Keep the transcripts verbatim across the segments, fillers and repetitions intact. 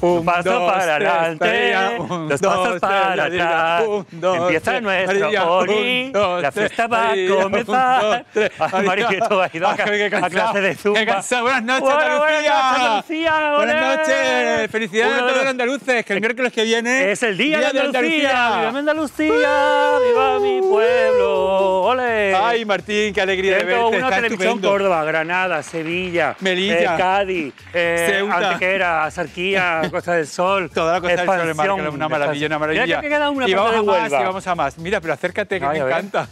Un, un paso dos, para adelante, dos pasos para atrás. Empieza nuestro Holi, la fiesta va a comenzar. María, que tú has ido a clase de zumba. ¡Qué cansado! ¡Buenas noches, Andalucía! ¡Buenas noches! ¡Felicidades a todos los andaluces! Que el miércoles que viene es el Día de Andalucía. ¡Viva Andalucía! ¡Viva mi pueblo! ¡Ole! ¡Ay, Martín, qué alegría de verte! Una televisión Córdoba, Granada, Sevilla, Cádiz, Antequera, Axarquía, Costa del Sol, toda la Costa del Sol, Marca, una maravilla, una maravilla. Mira que queda una y vamos a más, y vamos a más. Mira, pero acércate, que Ay, me encanta.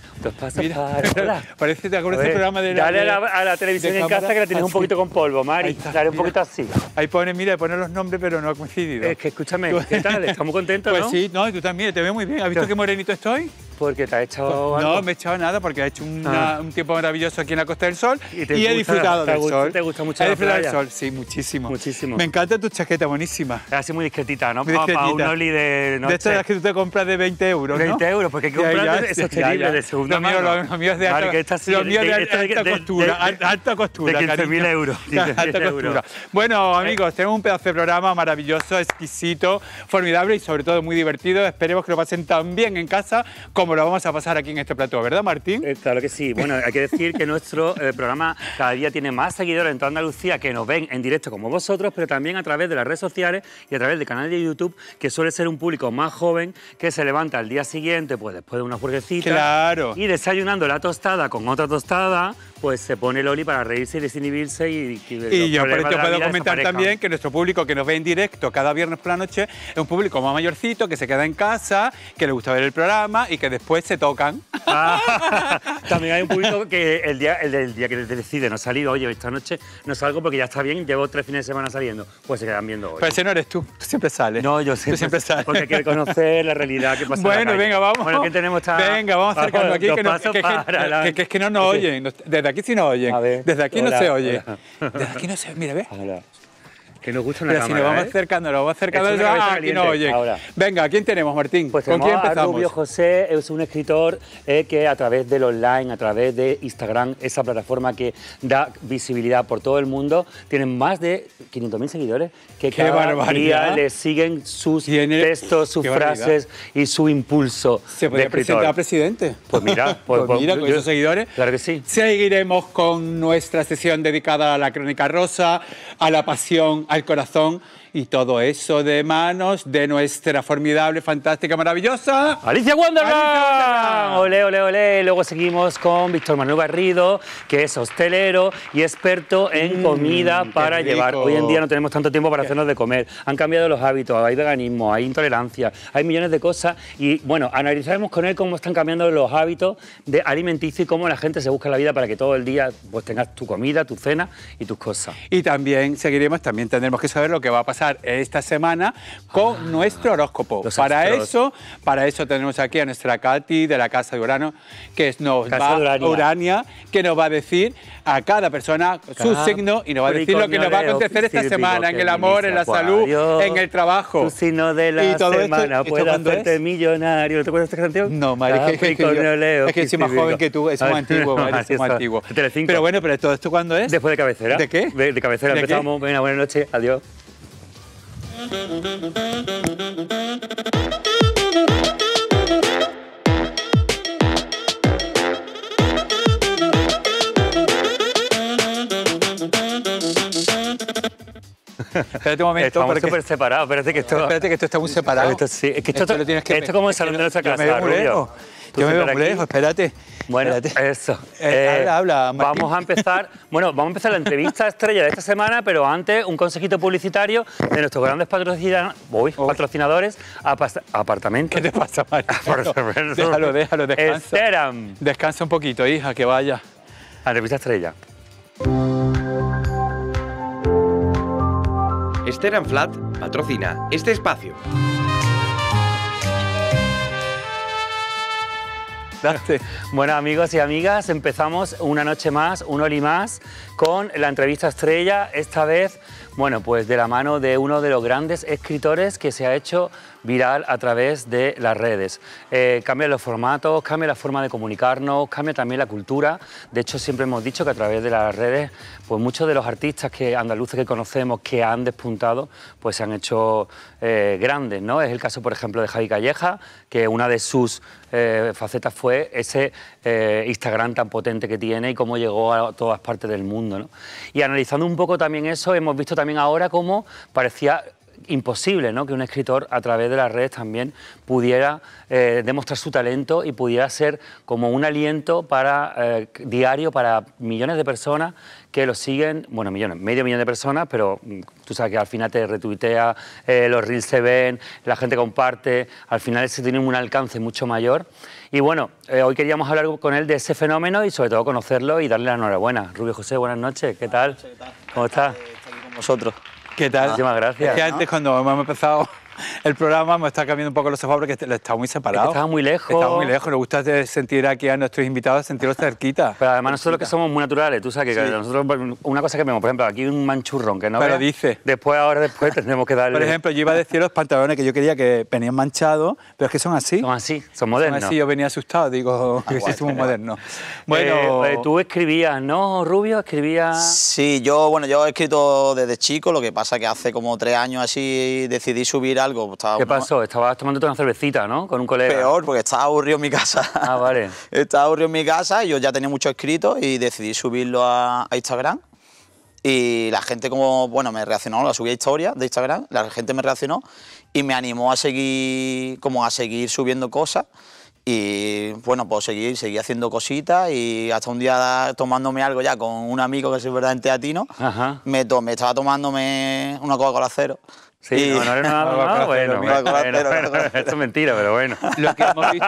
Mira, para, parece que te acuerdas del programa de la... Dale a la, a la televisión en cámara, casa, que la tienes así, un poquito con polvo, Mari. Está, dale un mira, poquito así. Ahí pone, mira, poner los nombres, pero no ha coincidido. Es que escúchame, ¿qué tal? ¿Estamos contentos, pues no? Pues sí, no, y tú también, te veo muy bien. ¿Has visto qué morenito estoy? Porque te ha echado pues, no, me he echado nada, porque ha hecho una, ah. un tiempo maravilloso aquí en la Costa del Sol. Y, te y he disfrutado la, del te sol. ¿Te gusta mucho he la playa? Del sol, sí, muchísimo. Muchísimo. Me encanta tu chaqueta, buenísima. Es así muy discretita, ¿no? Muy discretita. Para un Holi de noche. De estas las que tú te compras de veinte euros, ¿no? veinte euros, porque hay que comprar de sostenible, de segunda mano. Lo, lo mío es de alta, claro, sí, lo mío de, de, alta, de, alta costura, de, de, alta costura. De quince mil euros. Alta costura. Bueno, amigos, tenemos un pedazo de programa maravilloso, exquisito, formidable y sobre todo muy divertido. Esperemos que lo pasen tan bien en casa como Como lo vamos a pasar aquí en este plató, ¿verdad, Martín? Eh, claro que sí. Bueno, hay que decir que nuestro eh, programa cada día tiene más seguidores en toda Andalucía que nos ven en directo como vosotros, pero también a través de las redes sociales y a través del canal de YouTube, que suele ser un público más joven que se levanta al día siguiente, pues después de una hamburguesita. ¡Claro! Y desayunando la tostada con otra tostada, pues se pone el Holi para reírse y desinhibirse. Y, y, y yo por esto puedo comentar también que nuestro público que nos ve en directo cada viernes por la noche es un público más mayorcito, que se queda en casa, que le gusta ver el programa y que después se tocan. Ah, también hay un público que el día, el, el día que decide no salir, oye, esta noche no salgo porque ya está bien, llevo tres fines de semana saliendo, pues se quedan viendo hoy. Pero ese no eres tú, tú siempre sales. No, yo siempre, tú siempre sales. Porque quiero conocer la realidad que pasa. Bueno, en la venga, vamos. Bueno, ¿qué tenemos? Esta, venga, vamos acercando aquí, que, no, que, que, la... que, que es que no nos sí. oyen. Desde aquí sí nos oyen. A ver, desde aquí hola, no se oye. Hola. Desde aquí no se oye, mira, ¿ves? Hola. Que nos gusta una Pero cámara, si nos vamos ¿eh? acercando, nos vamos acercando, es ah, aquí no oye. Ahora. Venga, ¿quién tenemos, Martín? Pues ¿Con quién empezamos? Rubio José es un escritor eh, que a través del online, a través de Instagram, esa plataforma que da visibilidad por todo el mundo, tienen más de quinientos mil seguidores que Qué cada barbaridad. día le siguen sus ¿Tiene? textos, sus Qué frases barbaridad. y su impulso. ¿Se podría presentar a presidente? Pues mira, pues, pues mira, con yo, esos seguidores. Claro que sí. Seguiremos con nuestra sesión dedicada a la crónica rosa, a la pasión, al corazón y todo eso de manos de nuestra formidable, fantástica, maravillosa Alicia Wonderland. Olé, olé, olé. Luego seguimos con Víctor Manuel Garrido, que es hostelero y experto en mm, comida para llevar. Hoy en día no tenemos tanto tiempo para hacernos de comer. Han cambiado los hábitos, hay veganismo, hay intolerancia, hay millones de cosas. Y bueno, analizaremos con él cómo están cambiando los hábitos de alimenticio y cómo la gente se busca la vida para que todo el día pues tengas tu comida, tu cena y tus cosas. Y también seguiremos, también tendremos Tenemos que saber lo que va a pasar esta semana con ah, nuestro horóscopo. Para eso, para eso tenemos aquí a nuestra Katy de la Casa de Urano, que nos casa va Urania. Urania, que nos va a decir a cada persona cada su signo y nos va a decir lo que nos va a acontecer esta semana en el amor, en la salud, en el trabajo. Tu signo de la y todo semana esto, puede hacerte millonario. ¿Te acuerdas de esta canción? No, María, es que, que, yo, es que soy más joven que tú, es muy antiguo, María, es muy antiguo. Pero bueno, pero todo esto ¿cuándo es? Después de cabecera. ¿De qué? De, de cabecera ¿De empezamos. Buenas noches. Adiós. Espérate un momento. Estamos súper separados. Espérate que esto... Espérate que esto está muy separado. Esto, sí. es que esto, esto, lo tienes que esto como el salón de nuestra casa, me Rubio. Yo me veo muy lejos, espérate. Bueno, espérate. eso. Eh, eh, habla, habla, vamos a empezar. Bueno, vamos a empezar la entrevista estrella de esta semana, pero antes un consejito publicitario de nuestros grandes patrocina, uy, uy. patrocinadores. Apartamentos. ¿Qué te pasa, María? Déjalo, déjalo, descansa. Esteran. Descansa un poquito, hija, que vaya. La entrevista estrella. Esteran Flat patrocina este espacio. Bueno, amigos y amigas, empezamos una noche más, un Holi más, con la entrevista estrella, esta vez, bueno, pues de la mano de uno de los grandes escritores que se ha hecho viral a través de las redes. Eh, cambia los formatos, cambia la forma de comunicarnos, cambia también la cultura. De hecho, siempre hemos dicho que a través de las redes, pues muchos de los artistas que, andaluces que conocemos que han despuntado, pues se han hecho eh, grandes, ¿no? Es el caso, por ejemplo, de Javi Calleja, que una de sus eh, facetas fue ese eh, Instagram tan potente que tiene y cómo llegó a todas partes del mundo, ¿no? Y analizando un poco también eso, hemos visto también ahora cómo parecía imposible, ¿no?, que un escritor a través de las redes también pudiera eh, demostrar su talento y pudiera ser como un aliento para eh, diario para millones de personas que lo siguen, bueno, millones, medio millón de personas, pero tú sabes que al final te retuitea, eh, los reels se ven, la gente comparte, al final se tiene un alcance mucho mayor. Y bueno, eh, hoy queríamos hablar con él de ese fenómeno y sobre todo conocerlo y darle la enhorabuena. Rubio José, buenas noches, ¿qué tal? Buenas noches, ¿qué tal? ¿Cómo estás? Estoy aquí con vosotros. ¿Qué tal? Muchísimas ah, gracias. Es que antes, ¿no?, cuando hemos empezado el programa, me está cambiando un poco los ojos porque estaba muy separado. Es que estaba muy lejos. Estaba muy lejos. Nos gusta sentir aquí a nuestros invitados, sentirlos cerquita. Pero además nosotros que somos muy naturales, tú sabes que, sí, que nosotros, una cosa que vemos, por ejemplo, aquí un manchurrón que no Pero vea, dice. Después, ahora después tenemos que darle... Por ejemplo, yo iba a decir los pantalones que yo quería que venían manchados, pero es que son así. Son así, son modernos. Son así, yo venía asustado, digo, ah, que sí somos modernos. Bueno, eh, tú escribías, ¿no, Rubio? ¿Escribías? Sí, yo, bueno, yo he escrito desde chico, lo que pasa que hace como tres años así decidí subir algo. Estaba, ¿qué pasó? Una... Estabas tomándote una cervecita, ¿no?, con un colega. Peor, porque estaba aburrido en mi casa. Ah, vale. Estaba aburrido en mi casa y yo ya tenía mucho escrito y decidí subirlo a, a Instagram. Y la gente, como, bueno, me reaccionó, la subí a historia de Instagram, la gente me reaccionó y me animó a seguir, como a seguir subiendo cosas. Y bueno, pues seguí, seguí haciendo cositas y hasta un día tomándome algo ya con un amigo que es verdaderamente latino. Ajá. Me, to me estaba tomándome una Coca-Cola cero. Sí, y... no, no era nada, no, no, no, bueno, bueno, bueno, bueno, bueno, esto es mentira, pero bueno. Lo que hemos visto,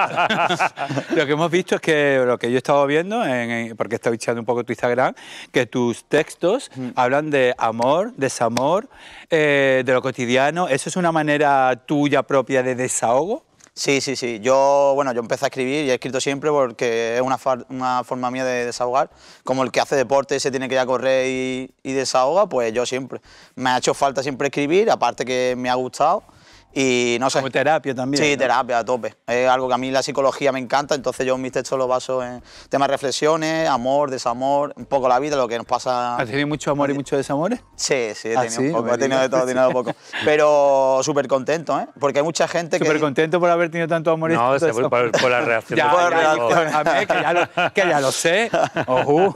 lo que hemos visto es que lo que yo he estado viendo, en, en, porque estaba echando un poco tu Instagram, que tus textos mm. hablan de amor, desamor, eh, de lo cotidiano. ¿Eso es una manera tuya propia de desahogo? Sí, sí, sí. Yo, bueno, yo empecé a escribir y he escrito siempre porque es una, una forma mía de desahogar. Como el que hace deporte se tiene que ir a correr y, y desahoga, pues yo siempre. Me ha hecho falta siempre escribir, aparte que me ha gustado. Y no sé. Como terapia también. Sí, ¿no?, terapia a tope. Es algo que a mí la psicología me encanta, entonces yo mis textos los baso en temas de reflexiones, amor, desamor, un poco la vida, lo que nos pasa. ¿Has tenido mucho amor y muchos desamores? Sí, sí, he tenido, ¿ah, sí?, un poco, he tenido de todo, he tenido de poco. Pero súper contento, ¿eh? Porque hay mucha gente que... ¿Súper contento por haber tenido tanto amor y no, tanto desamor? No, por, por la reacción. Ya, por ya, la reacción. A mí, que ya lo, que ya lo sé. Ojú.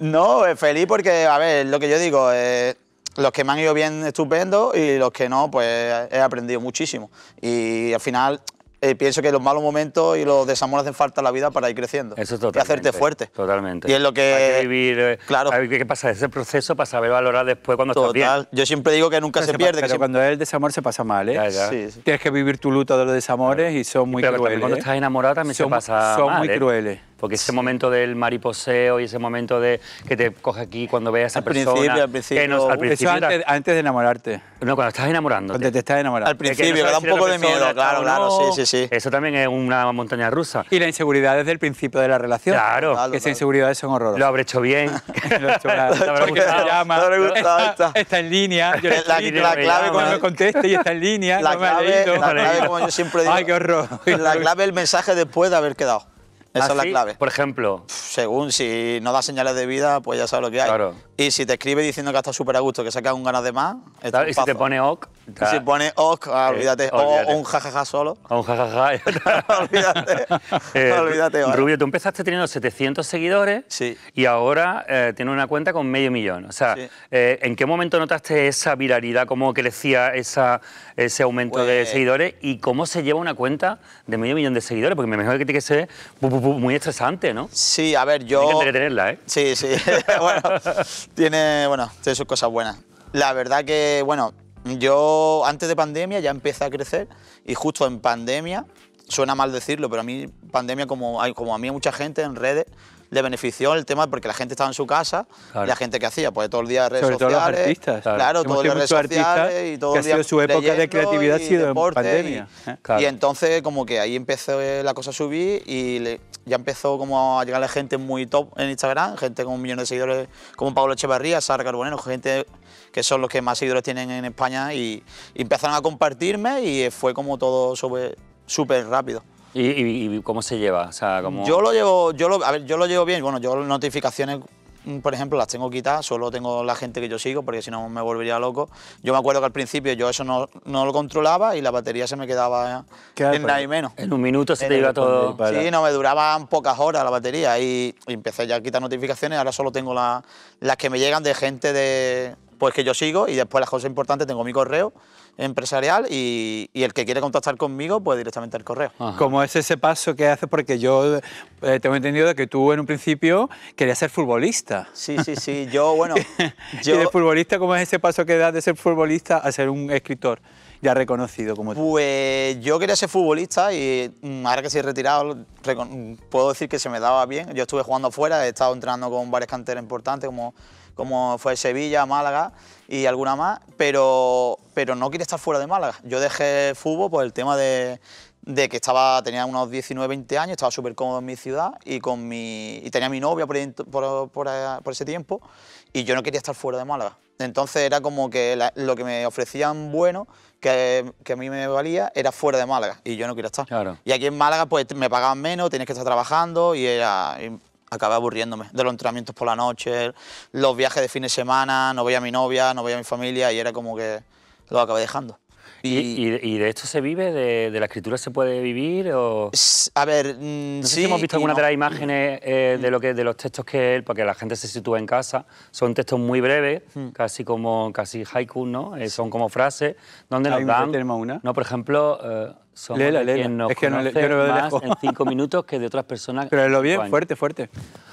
No, feliz porque, a ver, lo que yo digo es... Eh, los que me han ido bien, estupendo, y los que no, pues he aprendido muchísimo. Y al final eh, pienso que los malos momentos y los desamores hacen falta en la vida para ir creciendo. Eso totalmente. Y hacerte fuerte. Totalmente. Y es lo que... Hay que vivir... Eh, claro. Hay que pasar ese proceso para saber valorar después cuando total, estás bien. Yo siempre digo que nunca pero se, se pierde. Pero que cuando es el desamor se pasa mal, ¿eh? Ya, ya. Sí, sí. Tienes que vivir tu luto de los desamores y son muy pero crueles. Pero cuando estás enamorado también son, se pasa son mal, muy ¿eh? crueles. Porque ese momento del mariposeo y ese momento de que te coge aquí cuando veas a esa al persona... Principio, al principio, que no, al principio... Eso antes, antes de enamorarte. No, cuando estás enamorándote. Cuando te estás enamorando. Al principio, que no da un poco de miedo, claro, claro, no, sí, sí, sí. Eso también es una montaña rusa. Y la inseguridad desde el principio de la relación. Claro. claro que esas inseguridades son horrorosas. Lo habré hecho bien. Lo he hecho mal. Porque se llama, está, está en línea. Yo la, la clave cuando me conteste y está en línea. La clave, como yo siempre digo... Ay, qué horror. La clave es el mensaje después de haber quedado. Esa es la clave. Por ejemplo. Según, si no da señales de vida, pues ya sabes lo que hay. Claro. Y si te escribe diciendo que está súper a gusto, que sacas un ganas de más. Y si te pone ok. Y si pone ok, ah, olvídate. Eh, olvídate. O un jajaja solo. O un jajaja. Olvídate. Eh, olvídate vale. Rubio, tú empezaste teniendo setecientos seguidores. Sí. Y ahora eh, tienes una cuenta con medio millón. O sea, sí. eh, ¿en qué momento notaste esa viralidad? ¿Cómo crecía esa, ese aumento pues... de seguidores? ¿Y cómo se lleva una cuenta de medio millón de seguidores? Porque me imagino que tiene que ser... muy estresante, ¿no? Sí, a ver, yo... Tienes que tenerla, ¿eh? Sí, sí. Bueno, tiene, bueno, tiene sus cosas buenas. La verdad que, bueno, yo antes de pandemia ya empecé a crecer y justo en pandemia, suena mal decirlo, pero a mí pandemia, como, como a mí mucha gente en redes, le benefició el tema porque la gente estaba en su casa, claro. Y la gente que hacía, pues todo el día redes Sobre sociales. Sobre todo los artistas. Claro, claro todos los redes sociales y todo que el día ha sido su época de creatividad ha sido en pandemia. Y, ¿eh? Claro. Y entonces como que ahí empezó la cosa a subir y le, ya empezó como a llegar la gente muy top en Instagram, gente con un millón de seguidores como Pablo Echevarría, Sara Carbonero, gente que son los que más seguidores tienen en España y, y empezaron a compartirme y fue como todo sobre súper rápido. ¿Y, y, ¿Y cómo se lleva? O sea, ¿cómo... Yo lo llevo, yo lo, a ver, yo lo llevo bien. Bueno, yo las notificaciones, por ejemplo, las tengo quitadas, solo tengo la gente que yo sigo, porque si no me volvería loco. Yo me acuerdo que al principio yo eso no, no lo controlaba y la batería se me quedaba en nada y menos. En un minuto se en te iba todo. Para... Sí, no, me duraban pocas horas la batería y, y empecé ya a quitar notificaciones. Ahora solo tengo la, las que me llegan de gente de... Pues que yo sigo y después las cosas importantes, tengo mi correo empresarial y, y el que quiere contactar conmigo, pues directamente al correo. Ajá. ¿Cómo es ese paso que haces? Porque yo eh, tengo entendido que tú en un principio querías ser futbolista. Sí, sí, sí, yo, bueno... yo... ¿Y de futbolista cómo es ese paso que das de ser futbolista a ser un escritor ya reconocido como tú? Pues yo quería ser futbolista y ahora que soy retirado puedo decir que se me daba bien. Yo estuve jugando afuera, he estado entrenando con varias canteras importantes como... como fue Sevilla, Málaga y alguna más, pero, pero no quería estar fuera de Málaga. Yo dejé fútbol por el tema de, de que estaba, tenía unos diecinueve, veinte años, estaba súper cómodo en mi ciudad y, con mi, y tenía a mi novia por, por, por, por ese tiempo y yo no quería estar fuera de Málaga. Entonces era como que la, lo que me ofrecían bueno, que, que a mí me valía, era fuera de Málaga y yo no quería estar. Claro. Y aquí en Málaga pues me pagaban menos, tenías que estar trabajando y era... Y, acabé aburriéndome de los entrenamientos por la noche, los viajes de fin de semana, no veía a mi novia, no veía a mi familia y era como que lo acabé dejando. ¿Y, y, y de esto se vive? ¿De, de la escritura se puede vivir? O... A ver, mmm, no sé sí, si hemos visto alguna no. de las imágenes eh, de, lo que, de los textos que él, porque la gente se sitúa en casa, son textos muy breves, mm. casi como casi haiku, ¿no? Eh, son como frases, donde nos dan... ¿Tenemos una? No, por ejemplo... Eh, Somos Lela, Lela. Quien nos es que no, yo no más en cinco minutos que de otras personas. Pero lo bien, fuerte, fuerte.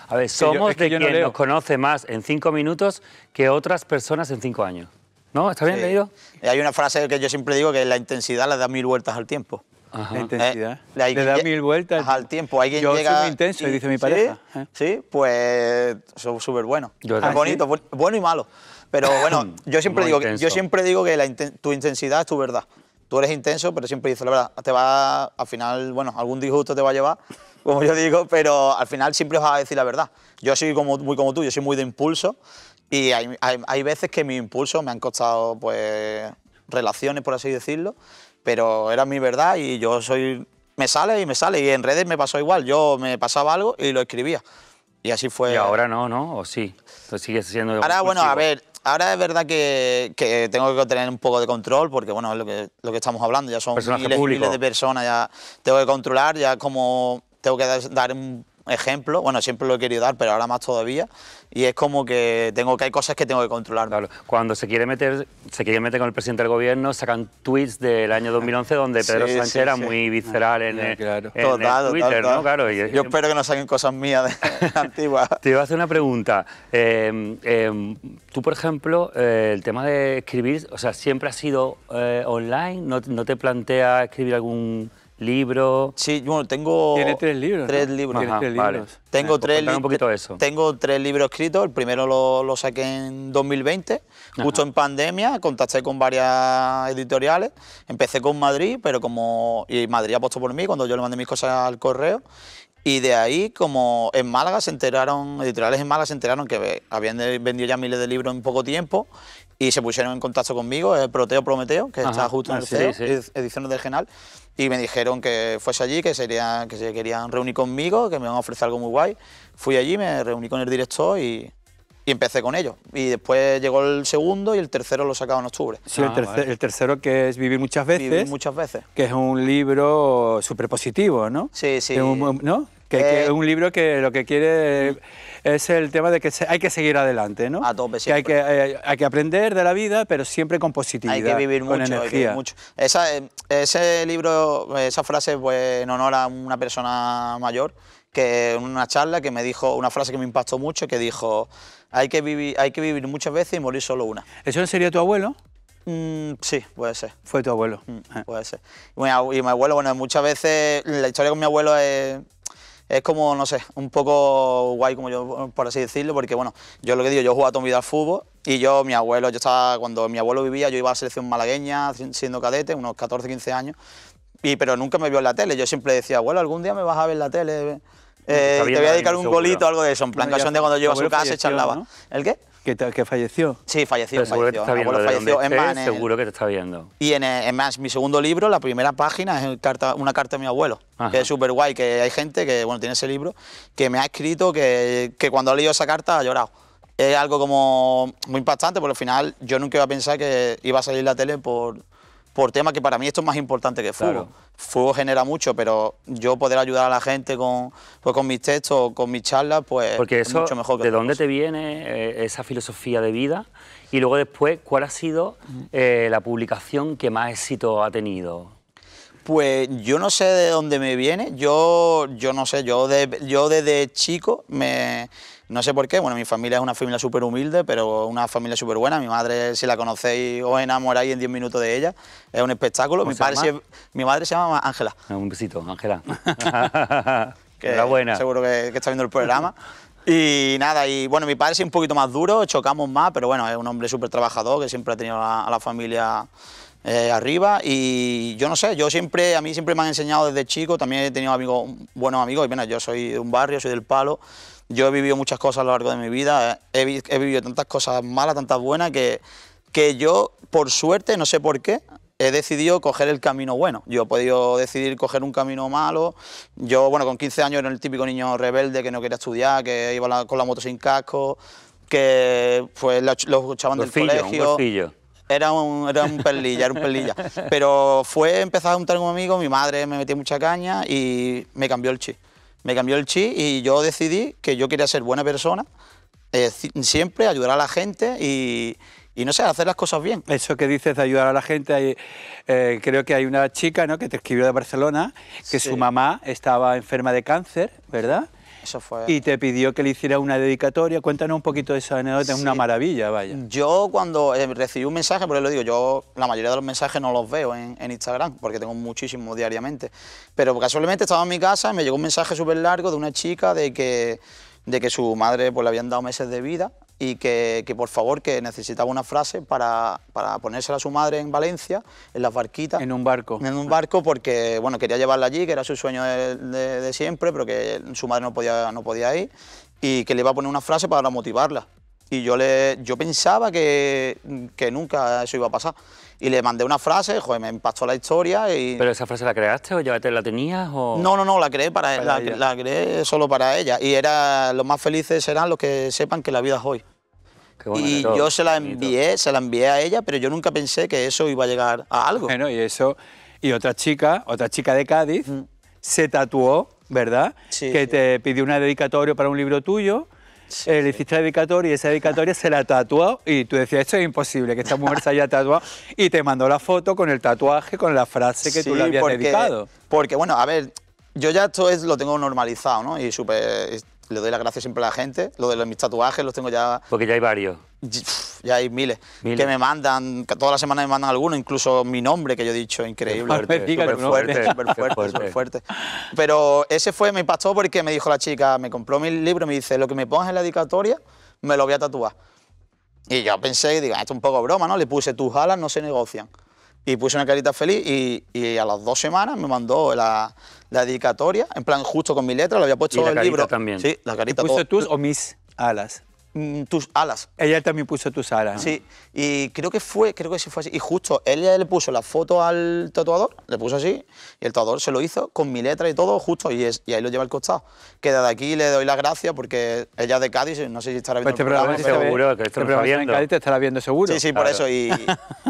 A ver, somos es que yo, es que de quien no nos conoce más en cinco minutos que otras personas en cinco años. ¿No? ¿Está bien sí. leído? Hay una frase que yo siempre digo que la intensidad le da mil vueltas al tiempo. Ajá. La intensidad. Eh, le da mil vueltas al tiempo. Hay quien yo llega soy muy intenso, y, dice mi pareja. Sí, ¿eh? Sí pues súper bueno. ¿Ah, bonito, ¿sí? Bueno y malo. Pero bueno, yo siempre, digo, yo siempre digo que la inten tu intensidad es tu verdad. Tú eres intenso, pero siempre dices la verdad. Te va, al final, bueno, algún disgusto te va a llevar, como yo digo, pero al final siempre os vas a decir la verdad. Yo soy como, muy como tú, yo soy muy de impulso y hay, hay, hay veces que mi impulso me han costado, pues, relaciones, por así decirlo, pero era mi verdad y yo soy... Me sale y me sale y en redes me pasó igual. Yo me pasaba algo y lo escribía y así fue. Y ahora no, ¿no? ¿O sí? Entonces sigue siendo... Ahora, bueno, a ver... Ahora es verdad que, que tengo que tener un poco de control porque, bueno, es lo que, lo que estamos hablando, ya son miles, miles de personas, ya tengo que controlar, ya como tengo que dar, dar un ejemplo, bueno, siempre lo he querido dar, pero ahora más todavía, y es como que tengo que hay cosas que tengo que controlar. Claro, cuando se quiere meter se quiere meter con el presidente del gobierno, sacan tweets del año dos mil once donde Pedro sí, Sánchez sí, era sí. muy visceral ah, en, el, claro. en total, el Twitter, total, ¿no? Claro, y, yo espero que no saquen cosas mías de, antiguas. Te iba a hacer una pregunta. Eh, eh, tú, por ejemplo, eh, el tema de escribir, o sea, ¿siempre has sido eh, online? ¿No, no te planteas escribir algún...? Libro. Sí, bueno, tengo. Tiene tres libros. Tres ¿no? libros. Ajá, tres vale. libros. Tengo, eh, tres li un poquito eso. tengo tres libros escritos. El primero lo, lo saqué en dos mil veinte, Ajá. justo en pandemia. Contacté con varias editoriales. Empecé con Madrid, pero como. Y Madrid apostó por mí cuando yo le mandé mis cosas al correo. Y de ahí, como en Málaga se enteraron, editoriales en Málaga se enteraron que habían vendido ya miles de libros en poco tiempo y se pusieron en contacto conmigo, el Proteo Prometeo, que Ajá. está justo en el sí, C E O, sí. Ediciones del Genal. Y me dijeron que fuese allí, que, sería, que se querían reunir conmigo, que me iban a ofrecer algo muy guay. Fui allí, me reuní con el director y, y empecé con ellos. Y después llegó el segundo y el tercero lo sacaba en octubre. Sí, ah, el, terce vale. el tercero que es Vivir muchas veces. Vivir muchas veces. Que es un libro súper positivo, ¿no? Sí, sí. Un, ¿no? Que, que es un libro que lo que quiere es el tema de que se, hay que seguir adelante, ¿no? A tope, siempre. Que hay, que, eh, hay que aprender de la vida, pero siempre con positividad, hay que vivir mucho, con energía. Hay que vivir mucho. Esa, ese libro, esa frase, pues, en honor a una persona mayor, que en una charla que me dijo, una frase que me impactó mucho, que dijo, hay que vivir, hay que vivir muchas veces y morir solo una. ¿Eso no sería tu abuelo? Mm, sí, puede ser. Fue tu abuelo. Mm, puede ser. Y mi abuelo, bueno, muchas veces, la historia con mi abuelo es... es como, no sé, un poco guay, como yo, por así decirlo, porque bueno, yo lo que digo, yo he jugado toda mi vida al fútbol y yo, mi abuelo, yo estaba, cuando mi abuelo vivía, yo iba a la selección malagueña siendo cadete, unos catorce, quince años, y, pero nunca me vio en la tele. Yo siempre decía, abuelo, algún día me vas a ver en la tele, eh, te voy a dedicar un golito o algo de eso, en plan, no, canción de cuando yo iba a su casa falleció, y charlaba. ¿No? ¿El qué? ¿Que, te, que falleció? Sí, falleció, falleció. Seguro que te está viendo. Y en, en más, mi segundo libro, la primera página, es el carta, una carta de mi abuelo, ajá, que es súper guay, que hay gente que, bueno, tiene ese libro, que me ha escrito que, que cuando ha leído esa carta ha llorado. Es algo como muy impactante, porque al final yo nunca iba a pensar que iba a salir la tele por, por temas que para mí esto es más importante que el fútbol. Claro. Fútbol genera mucho, pero yo poder ayudar a la gente con, pues con mis textos, con mis charlas, pues porque eso, es mucho mejor. Que ¿de dónde te viene eh, esa filosofía de vida? Y luego después, ¿cuál ha sido eh, la publicación que más éxito ha tenido? Pues yo no sé de dónde me viene, yo, yo no sé, yo, de, yo desde chico me... No sé por qué, bueno, mi familia es una familia súper humilde, pero una familia súper buena. Mi madre, si la conocéis, os enamoráis en diez minutos de ella. Es un espectáculo. Mi, padre se, mi madre se llama Ángela. Un besito, Ángela. Enhorabuena. Seguro que, que está viendo el programa. Y nada, y bueno, mi padre sí es un poquito más duro, chocamos más, pero bueno, es un hombre súper trabajador que siempre ha tenido a, a la familia... Eh, arriba. Y yo no sé, yo siempre, a mí siempre me han enseñado desde chico, también he tenido amigos, buenos amigos, y bueno, yo soy de un barrio, soy del Palo, yo he vivido muchas cosas a lo largo de mi vida, he, he vivido tantas cosas malas, tantas buenas, que, que yo, por suerte, no sé por qué, he decidido coger el camino bueno. Yo he podido decidir coger un camino malo. Yo, bueno, con quince años era el típico niño rebelde que no quería estudiar, que iba la, con la moto sin casco, que pues los echaban del colegio. Era un, era un perlilla, era un perlilla. Pero fue empezar a juntar con un amigo, mi madre me metía mucha caña y me cambió el chi. Me cambió el chi y yo decidí que yo quería ser buena persona, eh, siempre ayudar a la gente y, y, no sé, hacer las cosas bien. Eso que dices de ayudar a la gente, eh, creo que hay una chica, ¿no?, que te escribió de Barcelona, que sí, su mamá estaba enferma de cáncer, ¿verdad? Eso fue. Y te pidió que le hiciera una dedicatoria. Cuéntanos un poquito de esa anécdota, es sí, una maravilla, vaya. Yo cuando eh, recibí un mensaje, por eso lo digo, yo la mayoría de los mensajes no los veo en, en Instagram, porque tengo muchísimos diariamente. Pero casualmente estaba en mi casa y me llegó un mensaje súper largo de una chica de que, de que su madre pues, le habían dado meses de vida y que, que por favor, que necesitaba una frase para, para ponérsela a su madre en Valencia, en las barquitas. En un barco. En un barco porque, bueno, quería llevarla allí, que era su sueño de, de, de siempre, pero que su madre no podía, no podía ir, y que le iba a poner una frase para motivarla. Y yo, le, yo pensaba que, que nunca eso iba a pasar. Y le mandé una frase, joder, me impactó la historia y... ¿Pero esa frase la creaste o ya te la tenías o...? No, no, no, la creé, para, para la, la creé solo para ella. Y era, los más felices serán los que sepan que la vida es hoy. Qué bueno, y yo se la envié, se la envié a ella, pero yo nunca pensé que eso iba a llegar a algo. Bueno, y eso... Y otra chica, otra chica de Cádiz, mm. se tatuó, ¿verdad? Sí, que sí. te pidió una dedicatoria para un libro tuyo. Sí, eh, le hiciste la dedicatoria y esa dedicatoria se la tatuó y tú decías, esto es imposible, que esta mujer se haya tatuado, y te mandó la foto con el tatuaje, con la frase que sí, tú le habías porque, dedicado. Porque, bueno, a ver, yo ya esto es, lo tengo normalizado, ¿no? Y súper, le doy las gracias siempre a la gente, lo de los, mis tatuajes los tengo ya... Porque ya hay varios. Ya hay miles, miles que me mandan, que todas las semanas me mandan algunos, incluso mi nombre que yo he dicho, increíble. Fuerte, super fuerte, super fuerte, fuerte. fuerte. Pero ese fue, me impactó porque me dijo la chica, me compró mi libro y me dice, lo que me pongas en la dedicatoria me lo voy a tatuar. Y yo pensé, digo, esto es un poco broma, ¿no? Le puse, tus alas no se negocian. Y puse una carita feliz y, y a las dos semanas me mandó la, la dedicatoria, en plan justo con mi letra, lo había puesto en el libro. Y la carita también. Sí, la carita. ¿Y puso tus o mis alas? Tus alas. Ella también puso tus alas. Sí, y creo que fue, creo que sí fue así. Y justo ella le puso la foto al tatuador, le puso así, y el tatuador se lo hizo con mi letra y todo, justo, y, es, y ahí lo lleva al costado. Que desde aquí le doy las gracias porque ella es de Cádiz, no sé si estará viendo. Pues el programa, pero seguro, que esto lo está viendo. En Cádiz te estará viendo seguro. Sí, sí, claro. Por eso. Y,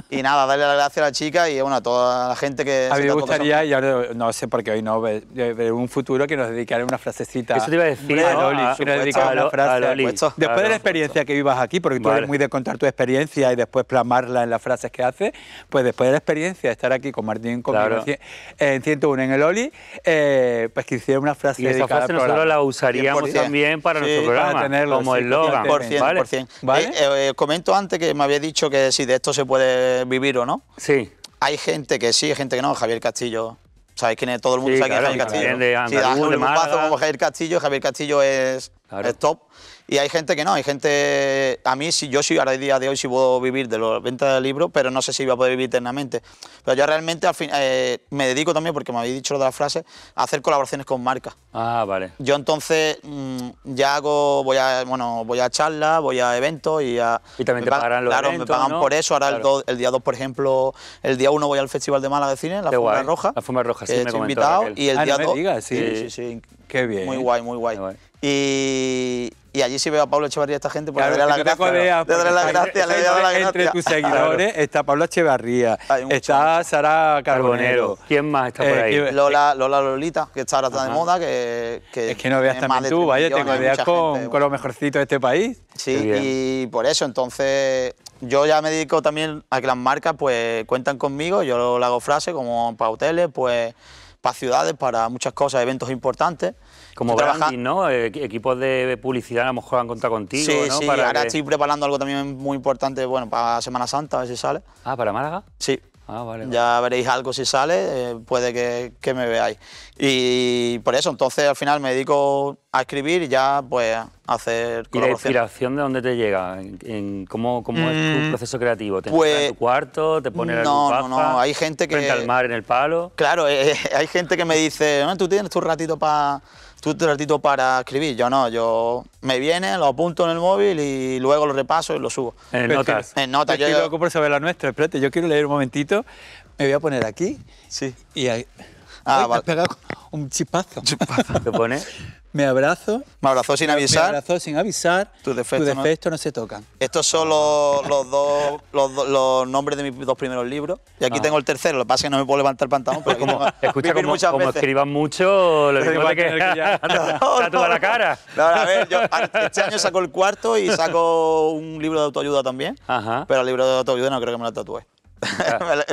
y nada, darle las gracias a la chica y bueno, a toda la gente que. A mí me gustaría, y ahora no sé por qué hoy no, pero un futuro que nos dedicara una frasecita. Eso te iba a decir, a Loli, a, que nos dedicara una frase. A Después claro. de la experiencia que vivas aquí, porque tú vale. eres muy de contar tu experiencia y después plasmarla en las frases que haces, pues después de la experiencia de estar aquí con Martín, conmigo claro. en ciento uno en el Holi, eh, pues que hiciera una frase. Y esa frase nosotros programa. La usaríamos cien por cien. También para sí, nuestro programa, para tenerlo, como sí, el logo. ¿Vale? ¿Vale? Eh, eh, comento antes que me había dicho que si de esto se puede vivir o no. Sí. Hay gente que sí, hay gente que no, Javier Castillo... sabéis quién es, todo el mundo sí, sabe claro, quién es Javier Castillo. Sí, un grupazo como Javier Castillo, Javier Castillo es, claro. es top. Y hay gente que no, hay gente... A mí, si yo sí, ahora el día de hoy sí puedo vivir de la venta de libros, pero no sé si voy a poder vivir eternamente. Pero yo realmente al fin, eh, me dedico también, porque me habéis dicho lo de las frases, a hacer colaboraciones con marcas. Ah, vale. Yo entonces mmm, ya hago, voy a, bueno, voy a charlas, voy a eventos y a... Y también te pagan, pagarán los claro, eventos, me pagan ¿no? por eso. Ahora claro. el, do, el día dos, por ejemplo, el día uno voy al Festival de Málaga de Cine, la Alfombra Roja. La Alfombra Roja, sí, eh, me estoy comentó invitado, Raquel. Y el ah, día no dos... Digas, sí. Sí, sí, sí. Qué bien. Muy guay, muy guay. Muy guay. Y... Y allí sí veo a Pablo Echevarría y a esta gente, porque claro, le daré la gracia. Le daré la gracia, le daré la gracia. Entre tus seguidores claro. está Pablo Echevarría, está Sara Carbonero. ¿Quién más está por ahí? Eh, Lola, Lola Lolita, que está ahora está de moda. Que, que es que no veas también tú, vaya, te codeas con, bueno. con los mejorcitos de este país. Sí, y por eso, entonces, yo ya me dedico también a que las marcas pues cuentan conmigo, yo le hago frases como para hoteles, pues para ciudades, para muchas cosas, eventos importantes. Como branding, ¿no? Equipos de publicidad a lo mejor han contado contigo, sí, ¿no? Sí, para ahora que... estoy preparando algo también muy importante, bueno, para Semana Santa, a ver si sale. Ah, ¿para Málaga? Sí. Ah, vale. Ya vale. veréis algo si sale, eh, puede que, que me veáis. Y por eso, entonces, al final me dedico a escribir y ya, pues, a hacer colaboración. ¿Y la inspiración de dónde te llega? ¿En, en cómo cómo mm, es tu proceso creativo? ¿Te pues, en tu cuarto? ¿Te pones no, la lupaja, no, no, hay gente que... frente al mar, en el palo? Claro, eh, hay gente que me dice, no, tú tienes tu ratito para... Tú te ratito para escribir, yo no, yo me viene, lo apunto en el móvil y luego lo repaso y lo subo. En pero notas. En notas. Yo loco por saber la nuestra, espérate, yo quiero leer un momentito, me voy a poner aquí. Sí. Y ahí. Ah, Uy, vale. Me has pegado un chispazo. Chispazo. ¿Te pones? Me abrazo. Me abrazó sin avisar. Me abrazó sin avisar. Tus defectos, tu defecto no, no se tocan. Estos son los, los, dos, los, dos, los nombres de mis dos primeros libros. Y aquí ah. tengo el tercero. Lo que pasa es que no me puedo levantar el pantalón. Pero como, escucha, como, como escriban mucho, lo mismo que, que ya tatúa no, no, la cara. No, a ver, yo este año saco el cuarto y saco un libro de autoayuda también. Ajá. Pero el libro de autoayuda no creo que me lo tatúe.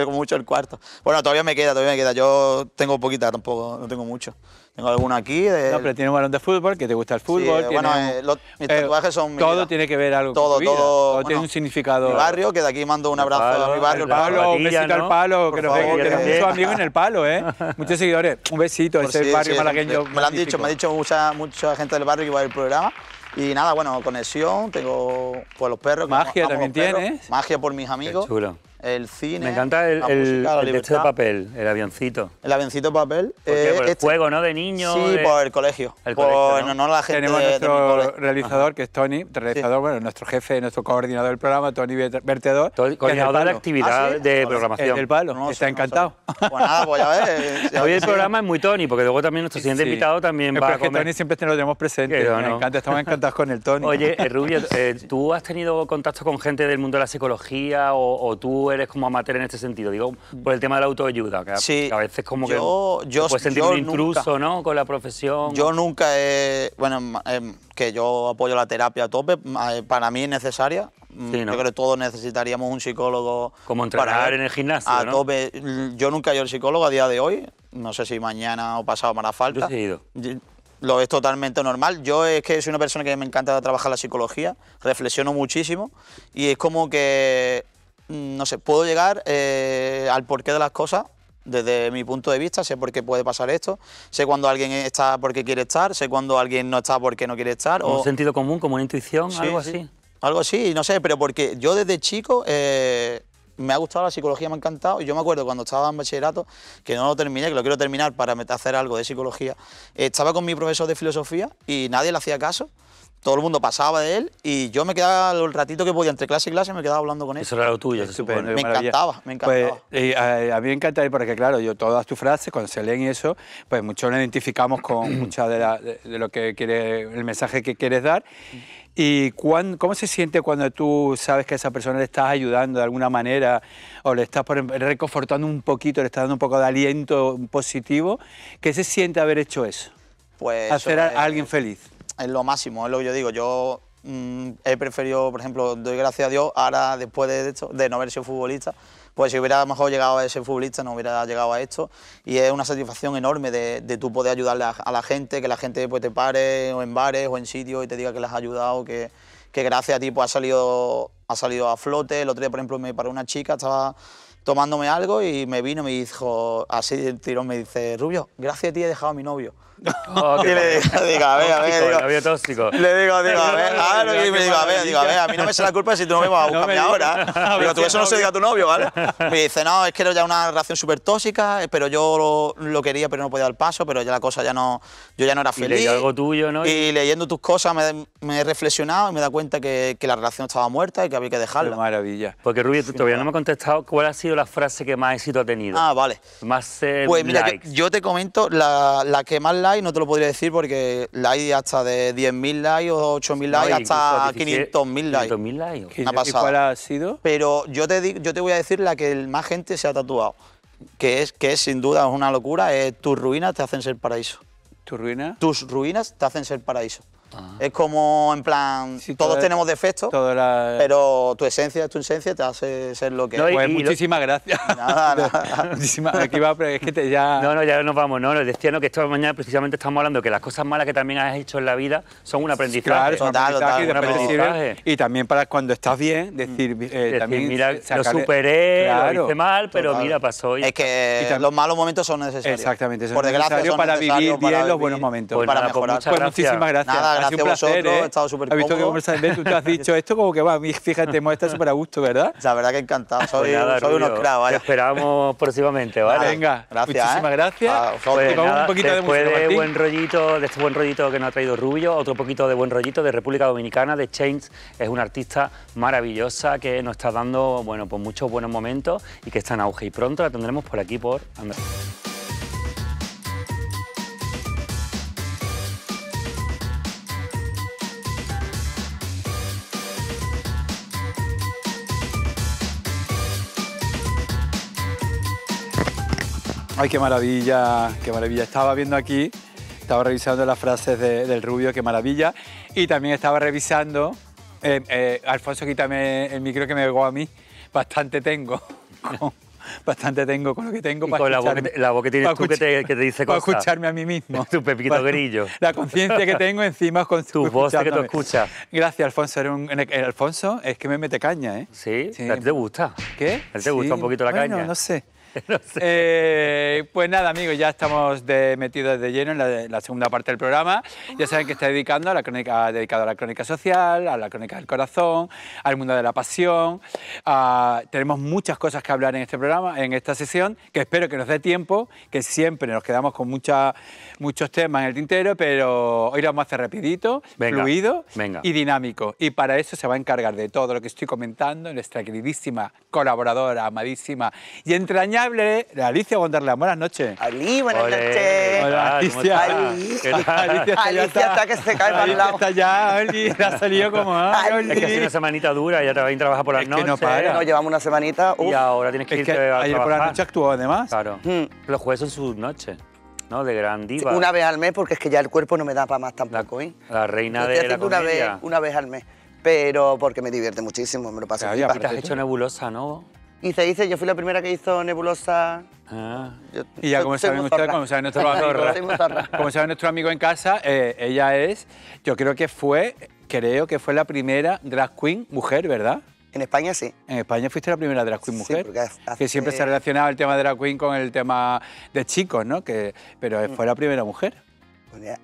Como mucho el cuarto. Bueno, todavía me queda, todavía me queda. Yo tengo poquita, tampoco, no tengo mucho. Tengo alguno aquí. De... No, pero tiene un balón de fútbol, que te gusta el fútbol. Sí, bueno, un... eh, los, mis tatuajes eh, son... Todo vida. Tiene que ver algo todo, con tu vida. Todo, bueno, tiene un significado. Mi barrio, que de aquí mando un abrazo palo, a mi barrio. El palo, palo un besito ¿no? al palo. Que favor, que tenemos muchos amigos en el palo, ¿eh? Muchos seguidores. Un besito, ese sí, barrio sí, malagueño. Me lo han dicho, me ha dicho mucha, mucha gente del barrio que va al programa. Y nada, bueno, conexión, tengo pues los perros. Magia que también tienes. Magia por mis amigos. Qué chulo. El cine. Me encanta el, el, musical, el texto de papel, el avioncito. El avioncito de papel. ¿Por qué? Por eh, el este. Juego, ¿no? De niños. Sí, de... por el colegio. El por colegio, ¿no? No, no la gente. Tenemos nuestro de realizador, Ajá. que es Tony, realizador, sí. bueno, nuestro jefe, nuestro coordinador del programa, Tony Vertedor. Todo, coordinador de actividad ah, ¿sí? de programación. El, el palo, no, está no, encantado. No, pues nada, pues ya ves. Hoy el programa es muy Tony, porque luego también nuestro siguiente sí. invitado también el va a comer. Tony siempre lo tenemos presente, nos no. encanta, estamos encantados con el Tony. Oye, Rubio, ¿tú has tenido contacto con gente del mundo de la psicología o tú eres como amateur en este sentido, digo, por el tema de la autoayuda, que sí, a veces como yo, que yo, puedes sentir un intruso, nunca, ¿no?, con la profesión. Yo nunca he... Bueno, eh, que yo apoyo la terapia a tope, para mí es necesaria. Sí, ¿no? Yo creo que todos necesitaríamos un psicólogo... Como entrenar para, en el gimnasio, A ¿no? tope. Yo nunca he ido al psicólogo a día de hoy, no sé si mañana o pasado me hará falta. Yo sí he ido. Lo es totalmente normal. Yo es que soy una persona que me encanta trabajar la psicología, reflexiono muchísimo y es como que... No sé, puedo llegar eh, al porqué de las cosas desde mi punto de vista, sé por qué puede pasar esto, sé cuando alguien está porque quiere estar, sé cuando alguien no está porque no quiere estar. Como o... un sentido común, como una intuición, sí, algo sí. así. Algo así, no sé, pero porque yo desde chico eh, me ha gustado la psicología, me ha encantado. Y yo me acuerdo cuando estaba en bachillerato, que no lo terminé, que lo quiero terminar para hacer algo de psicología, estaba con mi profesor de filosofía y nadie le hacía caso. Todo el mundo pasaba de él y yo me quedaba el ratito que podía, entre clase y clase, me quedaba hablando con él. Eso era lo tuyo, se supone. Me maravilla. encantaba, me encantaba. Pues, y a, a mí me encanta, porque claro, yo todas tus frases, cuando se leen y eso, pues muchos nos identificamos con muchas de, la, de, de lo que quiere, el mensaje que quieres dar. ¿Y cuán, cómo se siente cuando tú sabes que a esa persona le estás ayudando de alguna manera o le estás reconfortando un poquito, le estás dando un poco de aliento positivo? ¿Qué se siente haber hecho eso? Pues hacer eso, a, a alguien feliz. Es lo máximo, es lo que yo digo. Yo mmm, he preferido, por ejemplo, doy gracias a Dios, ahora después de esto, de no haber sido futbolista, pues si hubiera mejor llegado a ese futbolista no hubiera llegado a esto. Y es una satisfacción enorme de, de tú poder ayudarle a, a la gente, que la gente pues, te pare o en bares o en sitios y te diga que les has ayudado, que, que gracias a ti pues, ha, salido, ha salido a flote. El otro día, por ejemplo, me paró una chica, estaba... tomándome algo y me vino y me dijo, así de tirón, me dice, Rubio, gracias a ti he dejado a mi novio. Oh, y le digo, digo, a ver, a ver, digo, novio tóxico. Le digo, digo, a ver, a ver, y me digo, a ver, digo, a ver, a mí no me sale la culpa si tú no me vas a buscarme ahora. Digo, tú eso no se diga a tu novio, ¿vale? Me dice, no, es que era ya una relación súper tóxica, pero yo lo, lo quería, pero no podía dar paso, pero ya la cosa ya no, yo ya no era feliz. Y algo tuyo, ¿no? Y leyendo tus cosas me, me he reflexionado y me he dado cuenta que, que la relación estaba muerta y que había que dejarla. Qué maravilla. Porque Rubio, tú todavía no me has contestado cuál ha sido la frase que más éxito ha tenido. Ah, vale. Más eh, Pues mira, likes. Yo, yo te comento la, la que más like, no te lo podría decir porque like hasta de diez mil likes o ocho mil likes, no, hasta quinientos mil likes. quinientos mil likes. Una pasada. ¿Y cuál ha sido? Pero yo te, yo te voy a decir la que más gente se ha tatuado, que es, que es sin duda es una locura, es tus ruinas te hacen ser paraíso. ¿Tus ruinas? Tus ruinas te hacen ser paraíso. Ah. Es como, en plan, sí, todos toda, tenemos defectos, toda la... pero tu esencia, tu esencia te hace ser lo que no, es. Pues muchísimas lo... gracias. Nada, nada. Muchísimas gracias. Es que ya... No, no, ya nos vamos. No, no, decía no, que esta mañana precisamente estamos hablando que las cosas malas que también has hecho en la vida son un aprendizaje. Claro, son total, aprendizaje, total, y, un aprendizaje. Y también para cuando estás bien, decir... Eh, decir también mira, sacarle... lo superé, claro, lo hice mal, pero total. Mira, pasó. Y... Es que y también... los malos momentos son necesarios. Exactamente, son necesarios para vivir bien los buenos momentos. Pues para nada, mejorar. Pues muchísimas gracias. Nada, gracias a vosotros, ¿eh? He estado súper cómodo. Has visto que conversación, tú te has dicho esto como que va, fíjate, hemos estado súper a gusto, ¿verdad? La verdad que encantado, soy, nada, soy unos cravos. Vale. Te esperamos próximamente, ¿vale? Nada, venga, gracias, muchísimas ¿eh? gracias. Ah, pues nada, un poquito después de, música, de buen rollito, de este buen rollito que nos ha traído Rubio, otro poquito de buen rollito de República Dominicana, de Chains, es una artista maravillosa que nos está dando, bueno, pues muchos buenos momentos y que está en auge y pronto la tendremos por aquí por Andalucía. Ay, qué maravilla, qué maravilla. Estaba viendo aquí, estaba revisando las frases de, del Rubio, qué maravilla. Y también estaba revisando, eh, eh, Alfonso, quítame el micro que me llegó a mí, bastante tengo. Con, bastante tengo con lo que tengo. Y para con la voz, la voz que tienes tú que te, que te dice cosas. Para escucharme a mí mismo. Tu pepito grillo. La conciencia que tengo encima con tu voz que te escucha. Gracias, Alfonso. Era un, el Alfonso es que me mete caña, ¿eh? Sí, sí. ¿A ti te gusta? ¿Qué? ¿A ti te gusta sí, un poquito la bueno, caña? No sé. No sé. eh, pues nada, amigos, ya estamos de, metidos de lleno en la, la segunda parte del programa. Ya saben que está dedicando a la crónica, dedicado a la crónica social, a la crónica del corazón, al mundo de la pasión. A, tenemos muchas cosas que hablar en este programa, en esta sesión, que espero que nos dé tiempo, que siempre nos quedamos con mucha, muchos temas en el tintero, pero hoy lo vamos a hacer rapidito, venga, fluido venga. y dinámico. Y para eso se va a encargar de todo lo que estoy comentando nuestra queridísima colaboradora, amadísima y entrañada Alicia Wonderland, buenas noches. Ali, buenas Olé. noches. Hola, Alicia. Ali. Alicia, Alicia está, está que se cae para el lado. Está ya, Ali, ha salido como... Ali. Es que ha sido una semanita dura, ya también trabaja por las noches. Es que no para. No, llevamos una semanita. Uf. Y ahora tienes que irte es que a ayer trabajar. Por la noche actuó, además. Claro. Mm. Los jueves son sus noches. ¿No? De gran diva. Una vez al mes, porque es que ya el cuerpo no me da para más tampoco, ¿eh? La reina de la comedia. Una vez, una vez al mes, pero porque me divierte muchísimo, me lo paso. Claro, te has hecho Nebulosa, ¿no? Y se dice, yo fui la primera que hizo Nebulosa. Ah. Yo, y ya como saben ustedes, como saben nuestro, nuestro amigo en casa, eh, ella es, yo creo que fue, creo que fue la primera drag queen mujer, ¿verdad? En España sí. En España fuiste la primera drag queen mujer, sí, hace... que siempre se relacionaba el tema de drag queen con el tema de chicos, ¿no? Que, pero fue la primera mujer.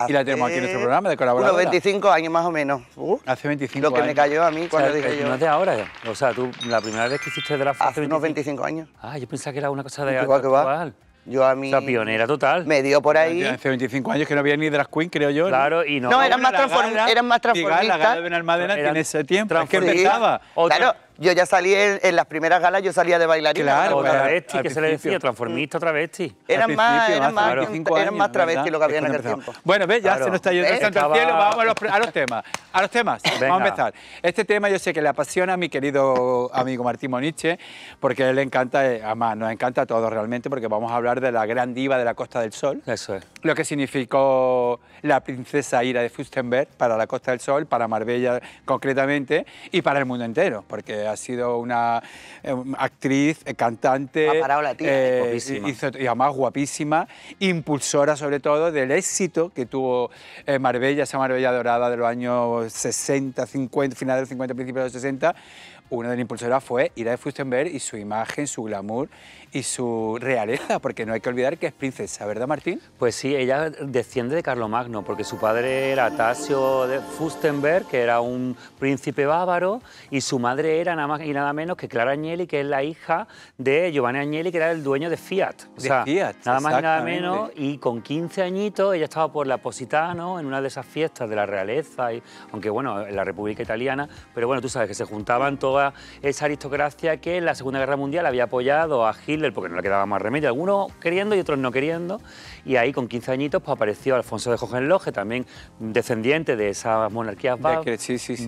Y la tenemos aquí en nuestro programa de colaboradora. Unos veinticinco años más o menos. Uh, hace veinticinco años. Lo que años. me cayó a mí cuando o sea, dije yo. No es de ahora. O sea, tú la primera vez que hiciste draft hace, hace veinticinco. Unos veinticinco años. Ah, yo pensaba que era una cosa de actual. Que va. Yo a mí... O sea, pionera total. Me dio por ahí... Hace veinticinco años que no había ni drag queen, creo yo. Claro, y no... No, eran más, transform... gala, eran más transformistas. Y la gala de Benalmádena tiene ese tiempo. Es que empezaba. Claro. Yo ya salí en, en las primeras galas, yo salía de bailarina. Claro, o travesti, que se le decía, transformista, travesti. Eran más, eran más, claro, eran años, más travesti lo que había en aquel tiempo. Bueno, ve, ya claro. se nos está yendo el santo al cielo, vamos a los, a los temas. A los temas, Venga. vamos a empezar. Este tema yo sé que le apasiona a mi querido amigo Martín Moniche, porque a él le encanta, además nos encanta a todos realmente, porque vamos a hablar de la gran diva de la Costa del Sol. Eso es. Lo que significó la princesa Ira de Fürstenberg para la Costa del Sol, para Marbella concretamente, y para el mundo entero, porque ha sido una eh, actriz, eh, cantante, ha parado la tía, eh, hizo, y además guapísima, impulsora sobre todo del éxito que tuvo eh, Marbella, esa Marbella dorada de los años sesenta, cincuenta, finales de los cincuenta, principios de los sesenta, una de las impulsoras fue Ira de Fürstenberg y su imagen, su glamour y su realeza, porque no hay que olvidar que es princesa, ¿verdad, Martín? Pues sí, ella desciende de Carlomagno, porque su padre era Tasio de Fürstenberg, que era un príncipe bávaro, y su madre era nada más y nada menos que Clara Agnelli, que es la hija de Giovanni Agnelli, que era el dueño de Fiat. O sea, de Fiat, nada más y nada menos, y con quince añitos ella estaba por la Positano en una de esas fiestas de la realeza, y, aunque bueno, en la República Italiana, pero bueno, tú sabes que se juntaban toda esa aristocracia que en la Segunda Guerra Mundial había apoyado a Hitler, porque no le quedaba más remedio, algunos queriendo y otros no queriendo, y ahí con quince añitos pues, apareció Alfonso de Hohenlohe, también descendiente de esas monarquías bávaras sí, sí, sí.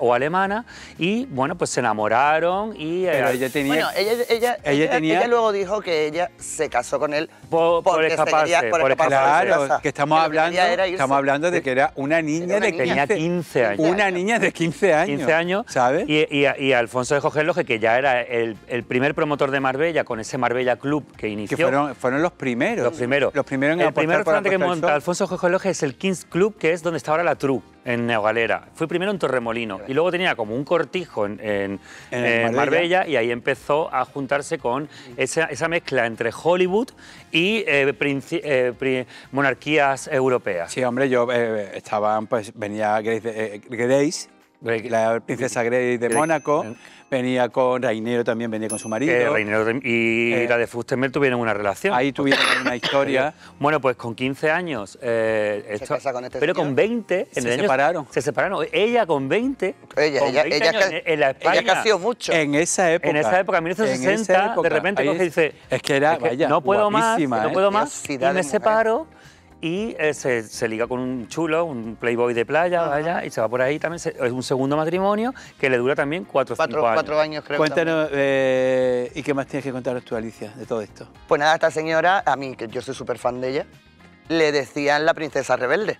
o alemanas, y bueno, pues se enamoraron y... Pero eh, ella tenía... Bueno, ella, ella, ella, ella, tenía... ella luego dijo que ella se casó con él por, porque por escaparse, se quería, por escaparse claro, de que estamos, que hablando, que estamos hablando de que era una niña, era una niña de quince, tenía quince años. Una niña de quince años. quince años, ¿sabes? Y, y, y Alfonso de Hohenlohe, que ya era el, el primer promotor de Marbella, con ese Marbella Club que inició. Que fueron, fueron los primeros. Los primeros. Los primeros en el primer restaurante que monta Alfonso de Hohenlohe es el King's Club, que es donde está ahora la Tru, en Neogalera. Fue primero en Torremolino y luego tenía como un cortijo en, en, en, en Marbella. Marbella, y ahí empezó a juntarse con esa, esa mezcla entre Hollywood y eh, princi, eh, pri, monarquías europeas. Sí, hombre, yo eh, estaba, pues venía Grace, eh, Grace, la princesa Grace de Mónaco, venía con Rainero también, venía con su marido. Eh, Rainero y eh, la de Fürstenberg tuvieron una relación. Ahí tuvieron una historia. Bueno, pues con quince años. Eh, esto, se casa con este pero señor. Con veinte. En se el separaron. Año, se separaron. Ella con veinte. Ella, con ella, veinte ella, años, ella, en la España, ella casi mucho. En esa época. En esa época, en mil novecientos sesenta, de repente coge y dice: Es que era, es que vaya, no puedo más, ¿eh? no puedo más. Y me separo. Y eh, se, se liga con un chulo, un playboy de playa, uh-huh. vaya, y se va por ahí también. Se, es un segundo matrimonio que le dura también cuatro o cuatro, cinco años. Cuatro años, creo. Cuéntanos, eh, ¿y qué más tienes que contaros tú, Alicia, de todo esto? Pues nada, esta señora, a mí, que yo soy súper fan de ella, le decían la princesa rebelde,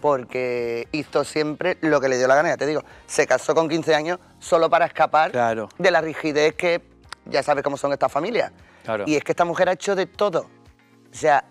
porque hizo siempre lo que le dio la gana. Ya te digo, se casó con quince años solo para escapar claro. de la rigidez que ya sabes cómo son estas familias. Claro. Y es que esta mujer ha hecho de todo. O sea...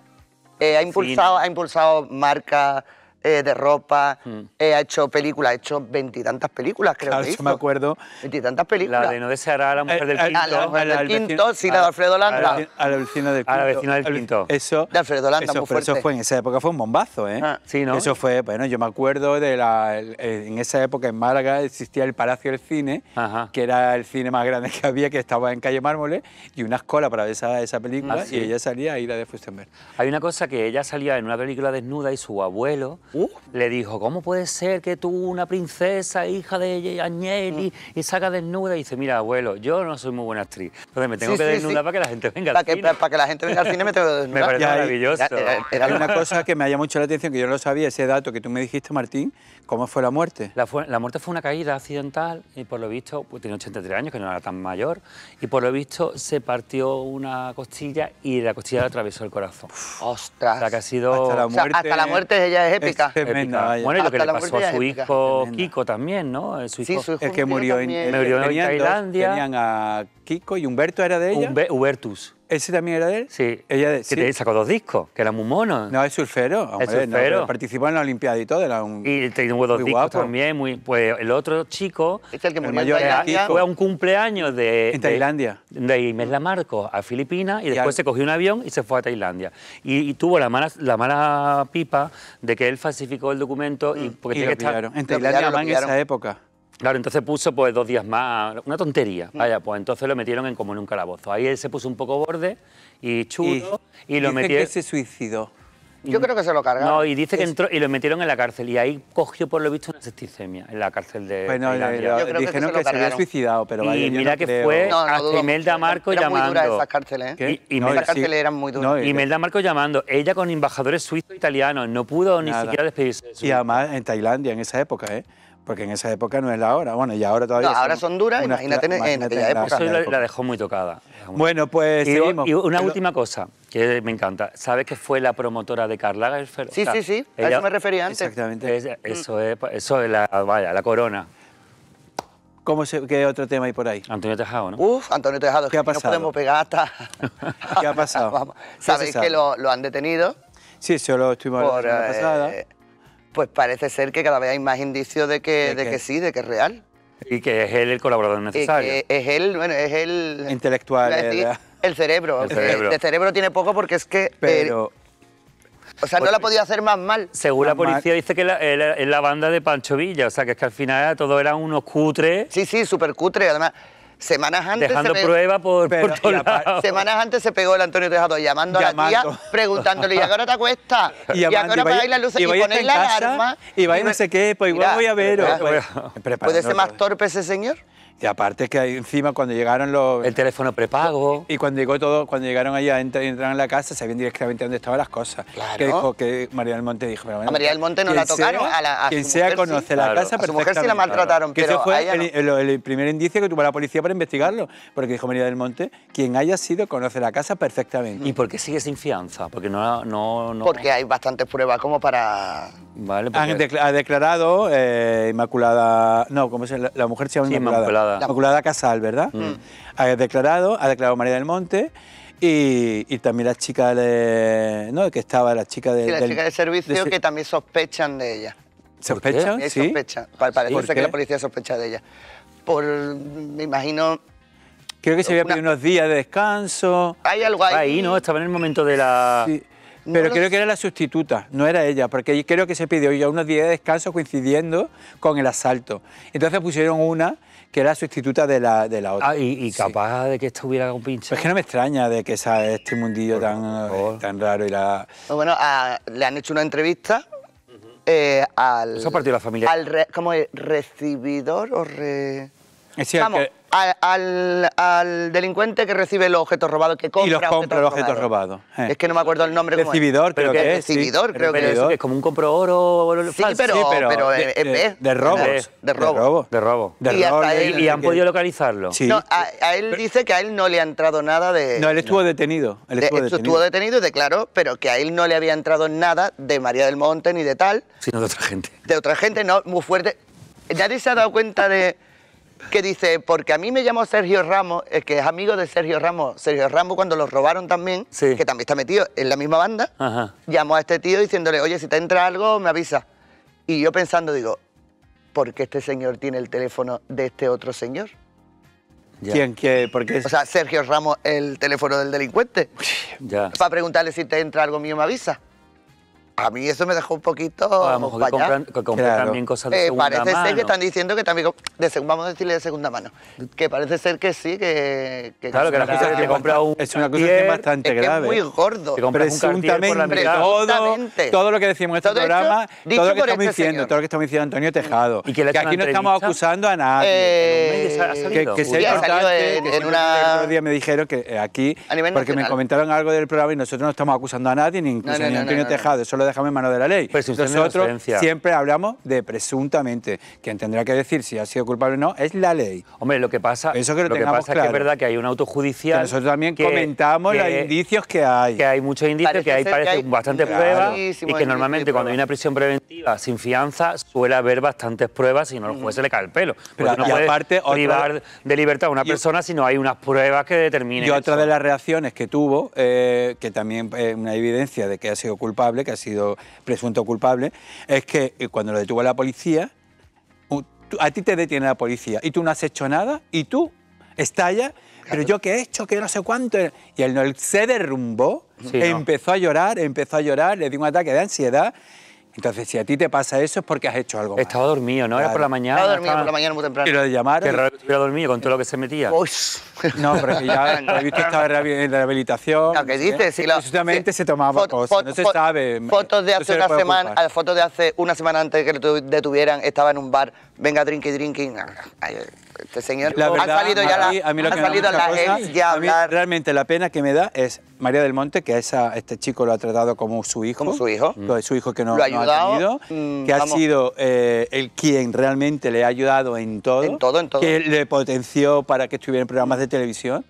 Eh, ha impulsado, ha impulsado marcas eh, de ropa, mm. eh, ha hecho películas, ha hecho veintitantas películas, creo claro, que hizo. Yo me acuerdo. Veintitantas películas. La de No deseará a la mujer el, del quinto. A la mujer del quinto, sí, la de Alfredo Landa. A la vecina del quinto. A la vecina del quinto. Eso, de Alfredo Landa, eso, muy fuerte. Eso fue, en esa época fue un bombazo, ¿eh? Ah, sí, ¿no? Eso fue, bueno, yo me acuerdo de la... El, en esa época en Málaga existía el Palacio del Cine, ajá. que era el cine más grande que había, que estaba en calle Mármoles, y una escuela para ver esa, esa película, ah, sí. y ella salía a Ira de Fürstenberg. Hay una cosa que ella salía en una película desnuda y su abuelo... Uh. Le dijo, ¿cómo puede ser que tú, una princesa, hija de Agnelli, mm. y saca desnuda? Y dice, mira, abuelo, yo no soy muy buena actriz. Entonces me tengo sí, que sí, desnudar sí. para que la gente venga al cine. Para, para que la gente venga al cine me tengo que desnudar. Me parece ya, maravilloso. Era, era, era, era una cosa que me llamó mucho la atención, que yo no sabía, ese dato que tú me dijiste, Martín, ¿cómo fue la muerte? La, fue, la muerte fue una caída accidental y por lo visto, pues, tenía ochenta y tres años, que no era tan mayor, y por lo visto se partió una costilla y la costilla le atravesó el corazón. ¡Ostras! O sea, que ha sido... Hasta la muerte, o sea, hasta la muerte ella es épica. Tremenda, bueno, y lo que le pasó a su hijo tremenda. Kiko también, ¿no? Su hijo, sí, su hijo el que murió en, en, murió en Tailandia. Dos, tenían a Kiko y Humberto, ¿era de ella? Humbe, Hubertus. ¿Ese también era de él? Sí. Ella de, sí. Que sacó dos discos, que eran muy monos. No, es surfero. Hombre, es surfero. No, participó en la Olimpiada y todo. Era un, y tuvo dos discos guapo. También. Muy, pues el otro chico... Este el que murió el mayor en Tailandia. Fue a un cumpleaños de... En Tailandia. De, de Imelda Marcos a Filipinas y después y al... se cogió un avión y se fue a Tailandia. Y, y tuvo la mala, la mala pipa de que él falsificó el documento y... porque y tenía lo que estar... En Tailandia, en esa época. Claro, entonces puso pues dos días más, una tontería, vaya, pues entonces lo metieron en como en un calabozo. Ahí él se puso un poco borde y chulo y, y lo metieron... que se suicidó. Yo creo que se lo cargaron. No, y dice que entró y lo metieron en la cárcel y ahí cogió por lo visto una septicemia en la cárcel de... Bueno, dijeron que se había suicidado, pero vaya, y mira que fue a Imelda Marco llamando. Era muy dura esas cárceles, ¿eh? Esas cárceles eran muy duras. Imelda Marco llamando, ella con embajadores suizos e italianos, no pudo ni siquiera despedirse. Y además en Tailandia en esa época, ¿eh? Porque en esa época no es la hora. Bueno, y ahora todavía... No, ahora son duras, imagínate, imagínate en aquella época. Eso la, la dejó muy tocada. Bueno, pues y, seguimos. Y una Pero... última cosa que me encanta. ¿Sabes que fue la promotora de Karl Lagerfeld? Sí, o sea, sí, sí. Ella, a eso me refería antes. Exactamente. Es, eso es, eso es la, vaya, la corona. ¿Cómo se, ¿Qué otro tema hay por ahí? Antonio Tejado, ¿no? Uf, Antonio Tejado. ¿Qué ha pasado? No podemos pegar hasta... ¿Qué ha pasado? Sabéis sabe? que lo, lo han detenido. Sí, eso lo estuvimos por, la semana eh... pasada. Pues parece ser que cada vez hay más indicios de que, de, de que sí, de que es real. Y que es él el colaborador necesario. Y que es él, bueno, es él... Intelectual. Decir, el cerebro. El cerebro. De cerebro tiene poco porque es que... Pero... Eh, o sea, no la podía hacer más mal. Según la policía dice que es la banda de Pancho Villa, o sea, que es que al final todo eran unos cutres. Sí, sí, súper cutres, además. Semanas antes... Dejando se prueba por, pero, por todos lados. Semanas antes se pegó el Antonio Tejado llamando, llamando a la tía, preguntándole, ¿y a qué hora te acuestas? Y, y a qué hora apagáis las luces y, y ponéis la casa, alarma. Y vais no sé qué, pues igual mira, voy a ver. Mira, pues, pues, ¿puede ser más torpe ese señor? Y aparte que encima cuando llegaron los... El teléfono prepago. Y cuando llegó todo, cuando llegaron allá, entraron en la casa, sabían directamente dónde estaban las cosas. Claro. Que dijo que María del Monte dijo... Pero bueno, a María del Monte no la tocaron. Sea, a la, a quien sea mujer, conoce sí. la claro. casa, pero su mujer sí la maltrataron, claro. pero que ese fue el, no. el, el primer indicio que tuvo la policía para investigarlo. Porque dijo María del Monte, quien haya sido conoce la casa perfectamente. ¿Y por qué sigue sin fianza? Porque no... no, no... Porque hay bastantes pruebas como para... Vale, Han de, ha declarado eh, Inmaculada... No, ¿cómo se llama? La mujer se llama sí, Inmaculada. Inmaculada. La... Inmaculada Casal, ¿verdad? Mm. Ha declarado, ha declarado María del Monte y, y también la chica de, ¿no? que estaba la chica de sí, la del, chica de servicio de, que también sospechan de ella. ¿Sospechan? Sí, sospechan. Parece que la policía sospecha de ella. Por, me imagino. Creo que se había una... pedido unos días de descanso. Hay algo ahí. Ahí no, estaba en el momento de la. Sí. Pero no creo que era la sustituta, no era ella, porque creo que se pidió ya unos días de descanso coincidiendo con el asalto. Entonces pusieron una que era sustituta de la, de la otra. Ah, y, y capaz sí. de que esto hubiera un pinche. Pues es que no me extraña de que sea este mundillo tan, oh. tan raro y la... Bueno, a, le han hecho una entrevista eh, al... ¿Eso partió la familia? Al re, ¿cómo es? ¿Recibidor o re...? Es decir, Vamos, que... al, al, al delincuente que recibe los objetos robados, que compra y los compra los objetos robados. Robado. Eh. Es que no me acuerdo el nombre. Recibidor, creo que es. Recibidor, creo que es. Es como un compro oro o sí, falso. Pero, sí, pero, pero de, de, de robos. De, de robos. De robos. De robo. Y, robo, él, y han que... podido localizarlo. Sí. No, a, a él pero, dice que a él no le ha entrado nada de... No, él estuvo no. detenido. Él estuvo, de, detenido. estuvo detenido y declaró, pero que a él no le había entrado nada de María del Monte ni de tal. Sino de otra gente. De otra gente, no, muy fuerte. Nadie se ha dado cuenta de... que dice, porque a mí me llamó Sergio Ramos, que es amigo de Sergio Ramos. Sergio Ramos, cuando los robaron también, sí. que también está metido en la misma banda, Ajá. llamó a este tío diciéndole, oye, si te entra algo, me avisa. Y yo pensando, digo, ¿por qué este señor tiene el teléfono de este otro señor? Ya. ¿Quién? ¿Qué? ¿Por qué? O sea, Sergio Ramos, el teléfono del delincuente. Ya. Para preguntarle si te entra algo mío, me avisa. A mí eso me dejó un poquito... A lo mejor que compran, que compran claro. también cosas de eh, segunda parece mano. Parece ser que están diciendo que también... De, vamos a decirle de segunda mano. Que parece ser que sí, que... que claro, que las cosas que, que compra un... Es una cosa que es bastante es que grave. Es muy gordo. Que presuntamente, por la presuntamente. Todo, todo lo que decimos en este todo programa, hecho, todo, lo que este diciendo, todo lo que estamos diciendo Antonio Tejado. ¿Y que, que aquí no estamos acusando a nadie. Eh, que, que sea importante... En, en que una... otro día me dijeron que aquí... Porque me comentaron algo del programa y nosotros no estamos acusando a nadie, ni incluso ni a Antonio Tejado. Eso lo dejamos en manos de la ley. Nosotros siempre hablamos de presuntamente. Quien tendrá que decir si ha sido culpable o no es la ley. Hombre, lo que pasa, Eso que lo lo que pasa claro. es que es verdad que hay un auto judicial. Que nosotros también que, comentamos que, los indicios que hay. Que hay muchos indicios, parece que hay, parece que hay bastantes claro. pruebas. Y que indicios, normalmente cuando hay una prisión preventiva sin fianza suele haber bastantes pruebas y no el juez se le cae el pelo. Pero no puede aparte, privar otra, de libertad a una persona si no hay unas pruebas que determinen. Y otra eso. de las reacciones que tuvo, eh, que también es eh, una evidencia de que ha sido culpable, que ha sido sido presunto culpable, es que cuando lo detuvo la policía, a ti te detiene la policía y tú no has hecho nada y tú estallas, claro. pero yo qué he hecho, que no sé cuánto. Y él, él se derrumbó, sí, empezó no. a llorar, empezó a llorar, le dio un ataque de ansiedad. Entonces, si a ti te pasa eso es porque has hecho algo Estaba mal. dormido, ¿no? Claro. Era por la mañana. Estaba dormido estaba... por la mañana muy temprano. Y lo llamaron. Qué raro que estuviera dormido con todo lo que se metía. Uy. No, pero que ya he visto estaba en rehabilitación. No, ¿qué dices? ¿sí? Si Justamente si... se tomaba cosas, no se sabe. Fotos de hace no se una semana, ocupar. fotos de hace una semana antes de que lo detuvieran, estaba en un bar, venga, drinky, drinky. Este señor la verdad, ha salido ya la, a mí lo que me da la cosa, él ya a mí realmente la pena que me da es María del Monte, que a esa, este chico lo ha tratado como su hijo. Como su hijo. Mm. Su hijo que no lo ha, ayudado, no ha tenido. Mm, que vamos. ha sido eh, el quien realmente le ha ayudado en todo. En todo, en todo. Que le potenció para que estuviera en programas de televisión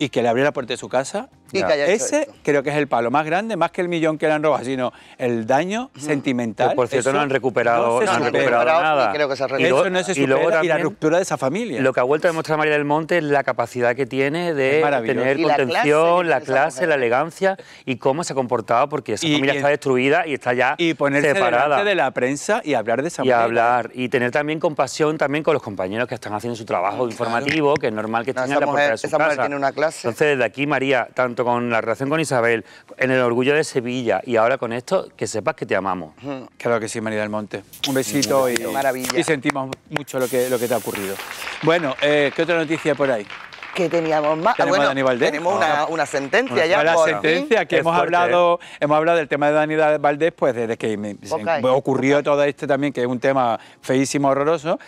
y que le abrió la puerta de su casa Y ya, ese esto. creo que es el palo más grande, más que el millón que le han robado, sino el daño mm. sentimental. Que por cierto, no han recuperado, no no han recuperado nada. Creo que se ha y lo, eso no se supera, y, luego también, y la ruptura de esa familia. Lo que ha vuelto a demostrar María del Monte es la capacidad que tiene de tener contención, la clase, la, clase, la elegancia y cómo se ha comportado, porque esa y, familia y, está destruida y está ya y ponerse separada de la prensa y hablar de esa y manera. hablar y tener también compasión también con los compañeros que están haciendo su trabajo claro. informativo, que es normal que no, estén en la puerta de su esa casa. Mujer tiene una clase. Entonces, desde aquí, María, tanto con la relación con Isabel, en el orgullo de Sevilla y ahora con esto, que sepas que te amamos. Claro que sí, María del Monte. Un besito, Un besito y, maravilla. y sentimos mucho lo que, lo que te ha ocurrido. Bueno, eh, ¿qué otra noticia por ahí? Que teníamos más. ¿Tenemos, ah, bueno, tenemos una, una sentencia bueno, ya. La por sentencia fin. que hemos hablado, hemos hablado del tema de Dani Valdés, pues desde que me, okay. se ocurrió okay. todo esto también, que es un tema feísimo, horroroso.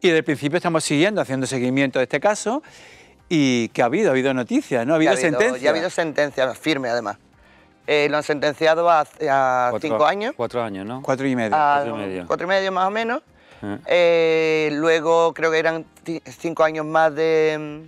Y desde el principio estamos siguiendo, haciendo seguimiento de este caso. Y que ha habido, ha habido noticias, ¿no? Ha habido, ha habido sentencia. Ya ha habido sentencia, firme además. Eh, lo han sentenciado a, a cuatro, cinco años. Cuatro años, ¿no? Cuatro y medio. A, cuatro, y medio. cuatro y medio más o menos. Eh. Eh, luego creo que eran cinco años más de,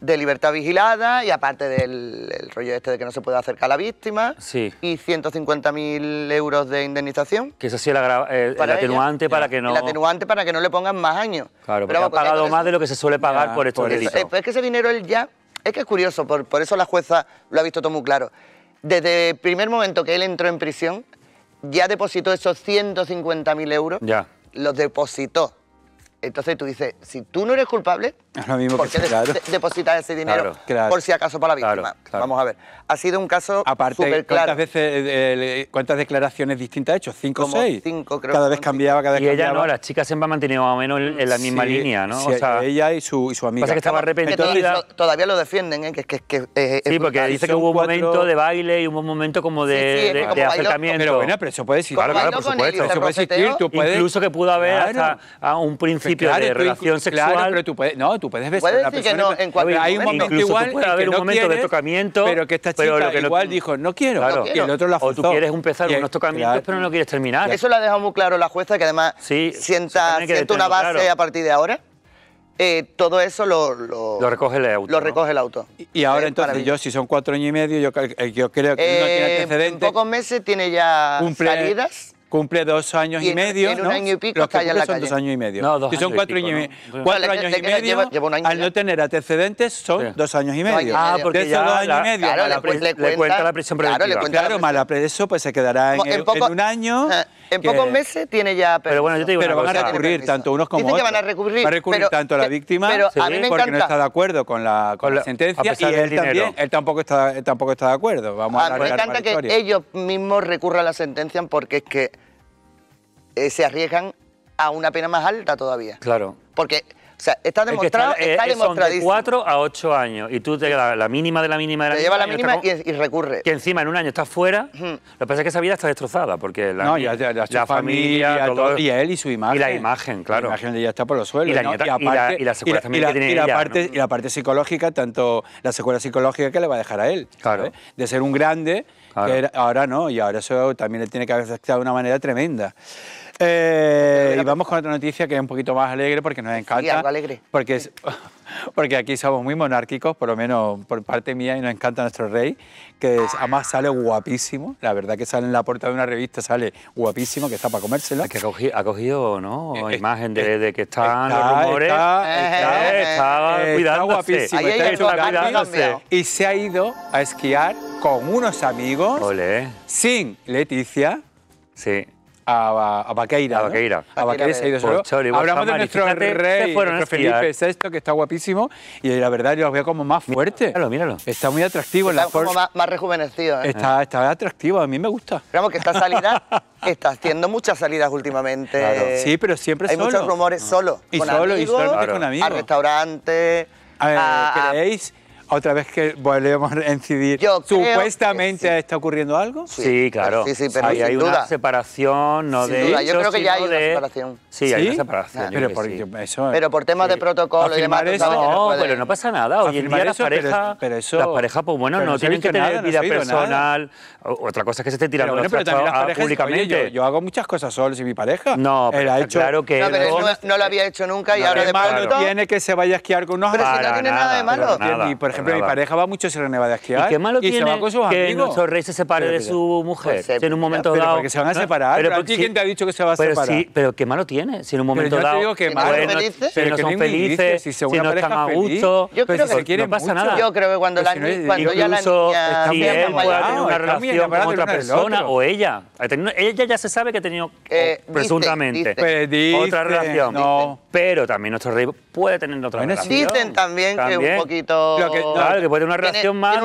de libertad vigilada y aparte del el rollo este de que no se puede acercar a la víctima. Sí. Y ciento cincuenta mil euros de indemnización. Que eso sí, el, el, para el atenuante ella. para que no... El atenuante para que no le pongan más años. Claro, pero ha pagado más de lo que se suele pagar ya, por estos delitos. Es, es que ese dinero él ya... Es que es curioso, por, por eso la jueza lo ha visto todo muy claro. Desde el primer momento que él entró en prisión, ya depositó esos ciento cincuenta mil euros. Ya. Los depositó. Entonces tú dices, si tú no eres culpable, lo mismo ¿por qué que sea, claro. de depositas ese dinero claro, claro, por si acaso para la víctima? Claro, claro. Vamos a ver, ha sido un caso súper claro. ¿Cuántas veces, eh, cuántas declaraciones distintas ha hecho? ¿Cinco o seis? Cinco, creo. Cada vez cambiaba, cada vez cambiaba. Y ella no, las chicas siempre han mantenido más o menos en la misma sí, línea, ¿no? Sí, o sea, ella y su, y su amiga. Pasa que estaba arrepentida. Todavía lo defienden, ¿eh? Que, que, que, eh, sí, porque dice que hubo un cuatro... momento de baile y hubo un momento como de, sí, sí, de, como de acercamiento. Pero bueno, pero eso puede existir. Claro, claro, por supuesto. Eso puede existir. Incluso que pudo haber hasta a un principio Principio claro, de relación tú, sexual. Claro, pero tú puedes, no, tú puedes besar a la persona. No, en cualquier hay un momento, momento igual puede haber que un momento no quieres, de tocamiento, pero que esta chica lo que igual no, dijo no quiero, claro, no quiero. Y el otro la forzó. O tú quieres empezar unos tocamientos, claro, pero no quieres terminar. Eso lo ha dejado muy claro la jueza, que además sí, sienta, que sienta una base claro. a partir de ahora. Eh, todo eso lo, lo, lo recoge el auto. Lo recoge el auto. ¿no? Y ahora eh, entonces, yo si son cuatro años y medio, yo, yo creo que eh, no tiene antecedentes. En pocos meses tiene ya salidas. Cumple dos años y, y medio, en un ¿no? año y pico los que cumple en la son calle. dos años y medio. No, dos si son años cuatro, y pico, y no. cuatro no, años y medio, lleva, lleva año al ya. no tener antecedentes, son sí. dos años y medio. Ah, porque de esos dos años y medio, claro, mala, le, le, cuenta, le cuenta la prisión preventiva. Claro, le claro la mala preso, pues se quedará en, en, el, poco, en un año. Ah, en que, pocos meses tiene ya... Permiso. Pero bueno, yo te digo Pero van a recurrir tanto unos como otros. Dicen que van a recurrir. Va a recurrir tanto la víctima, porque no está de acuerdo con la sentencia, y él también, él tampoco está de acuerdo. Me encanta que ellos mismos recurran a la sentencia, porque es que se arriesgan a una pena más alta todavía. Claro. Porque, o sea, está demostrado, es que está, está es, demostradísimo. Son de cuatro a ocho años y tú te la, la mínima de la mínima de la te mínima... Te lleva la mínima y, con, y recurre. Que encima en un año estás fuera, mm. lo que pasa es que esa vida está destrozada porque la, no, ya, ya, la, la familia... familia todo, todo, y él y su imagen. Y la imagen, claro. La imagen de ella está por los suelos. Y la, ¿no? nieta, y aparte, y la, y la secuela también que tiene y la ella, parte, ¿no? Y la parte psicológica, tanto la secuela psicológica que le va a dejar a él. Claro. ¿sabes? De ser un grande... Claro. Era, ahora no, y ahora eso también le tiene que afectar de una manera tremenda. Eh, y vamos con otra noticia que es un poquito más alegre porque nos encanta. Sí, algo alegre. Porque, es, porque aquí somos muy monárquicos, por lo menos por parte mía, y nos encanta nuestro rey, que es, además sale guapísimo. La verdad que sale en la portada de una revista, sale guapísimo, que está para comérsela. Es que ha cogido, ¿no? Eh, imagen de, eh, de que están está, los rumores. Está, está, eh, está, eh, está guapísimo. Ahí está, está cuidándose. Y se ha ido a esquiar con unos amigos. Olé. Sin Leticia. Sí. A, a Baqueira. A Baqueira. ¿no? A Baqueira se ha ido solo. Choli, Hablamos de nuestro fíjate, rey, nuestro Felipe sexto, que está guapísimo. Y la verdad, yo lo veo como más fuerte. Míralo, míralo. Está muy atractivo. Está en la como más, más rejuvenecido. ¿eh? Está, está atractivo, a mí me gusta. Digamos que esta salida está haciendo muchas salidas últimamente. Claro. Sí, pero siempre Hay solo. Hay muchos rumores solo. Y con solo, amigos, y solamente claro. con amigos. A restaurantes. A ver, a, ¿creéis? Otra vez que volvemos a incidir. Yo ¿Supuestamente sí. está ocurriendo algo? Sí, sí claro. Sí, sí, pero hay, hay una separación, no sin de. Duda. Yo hecho, creo que ya hay de... una separación. Sí, ¿Sí? hay una separación. Ah, pero, por, sí. eso, pero por temas sí. de protocolo y demás. Eso, no, no pero no pasa nada. Hoy en día las parejas, las parejas, pues bueno, no tienen que tener nada, vida no personal. Nada. Otra cosa es que se esté tirando pero bueno, pero los trastos públicamente. Yo hago muchas cosas solo sin mi pareja. No, pero claro que. No, pero no lo había hecho nunca y ahora de malo tiene que se vaya a esquiar con unos amigos. Pero si no tiene nada de malo. ejemplo, mi pareja va mucho a Sierra Nevada a esquiar. ¿Y qué malo y tiene que nuestro rey se separe pero, de su mujer? Pues, si en un momento pero, dado... Pero porque se van a separar. Pero, pero, ¿pero ¿quién sí, te ha dicho que se va a pero separar? Sí, pero qué malo tiene. Si en un momento pero yo dado... Yo te digo que malo. Si no son felices, si no, son felices, si si no están a gusto, yo creo que no pasa nada. Yo creo que cuando la niña... Si él pueda tener una relación con otra persona o ella. Ella ya se sabe que ha tenido, presuntamente, otra relación. Pero también nuestro rey puede tener otra relación. Dicen también que un poquito... Claro, que puede tener una relación más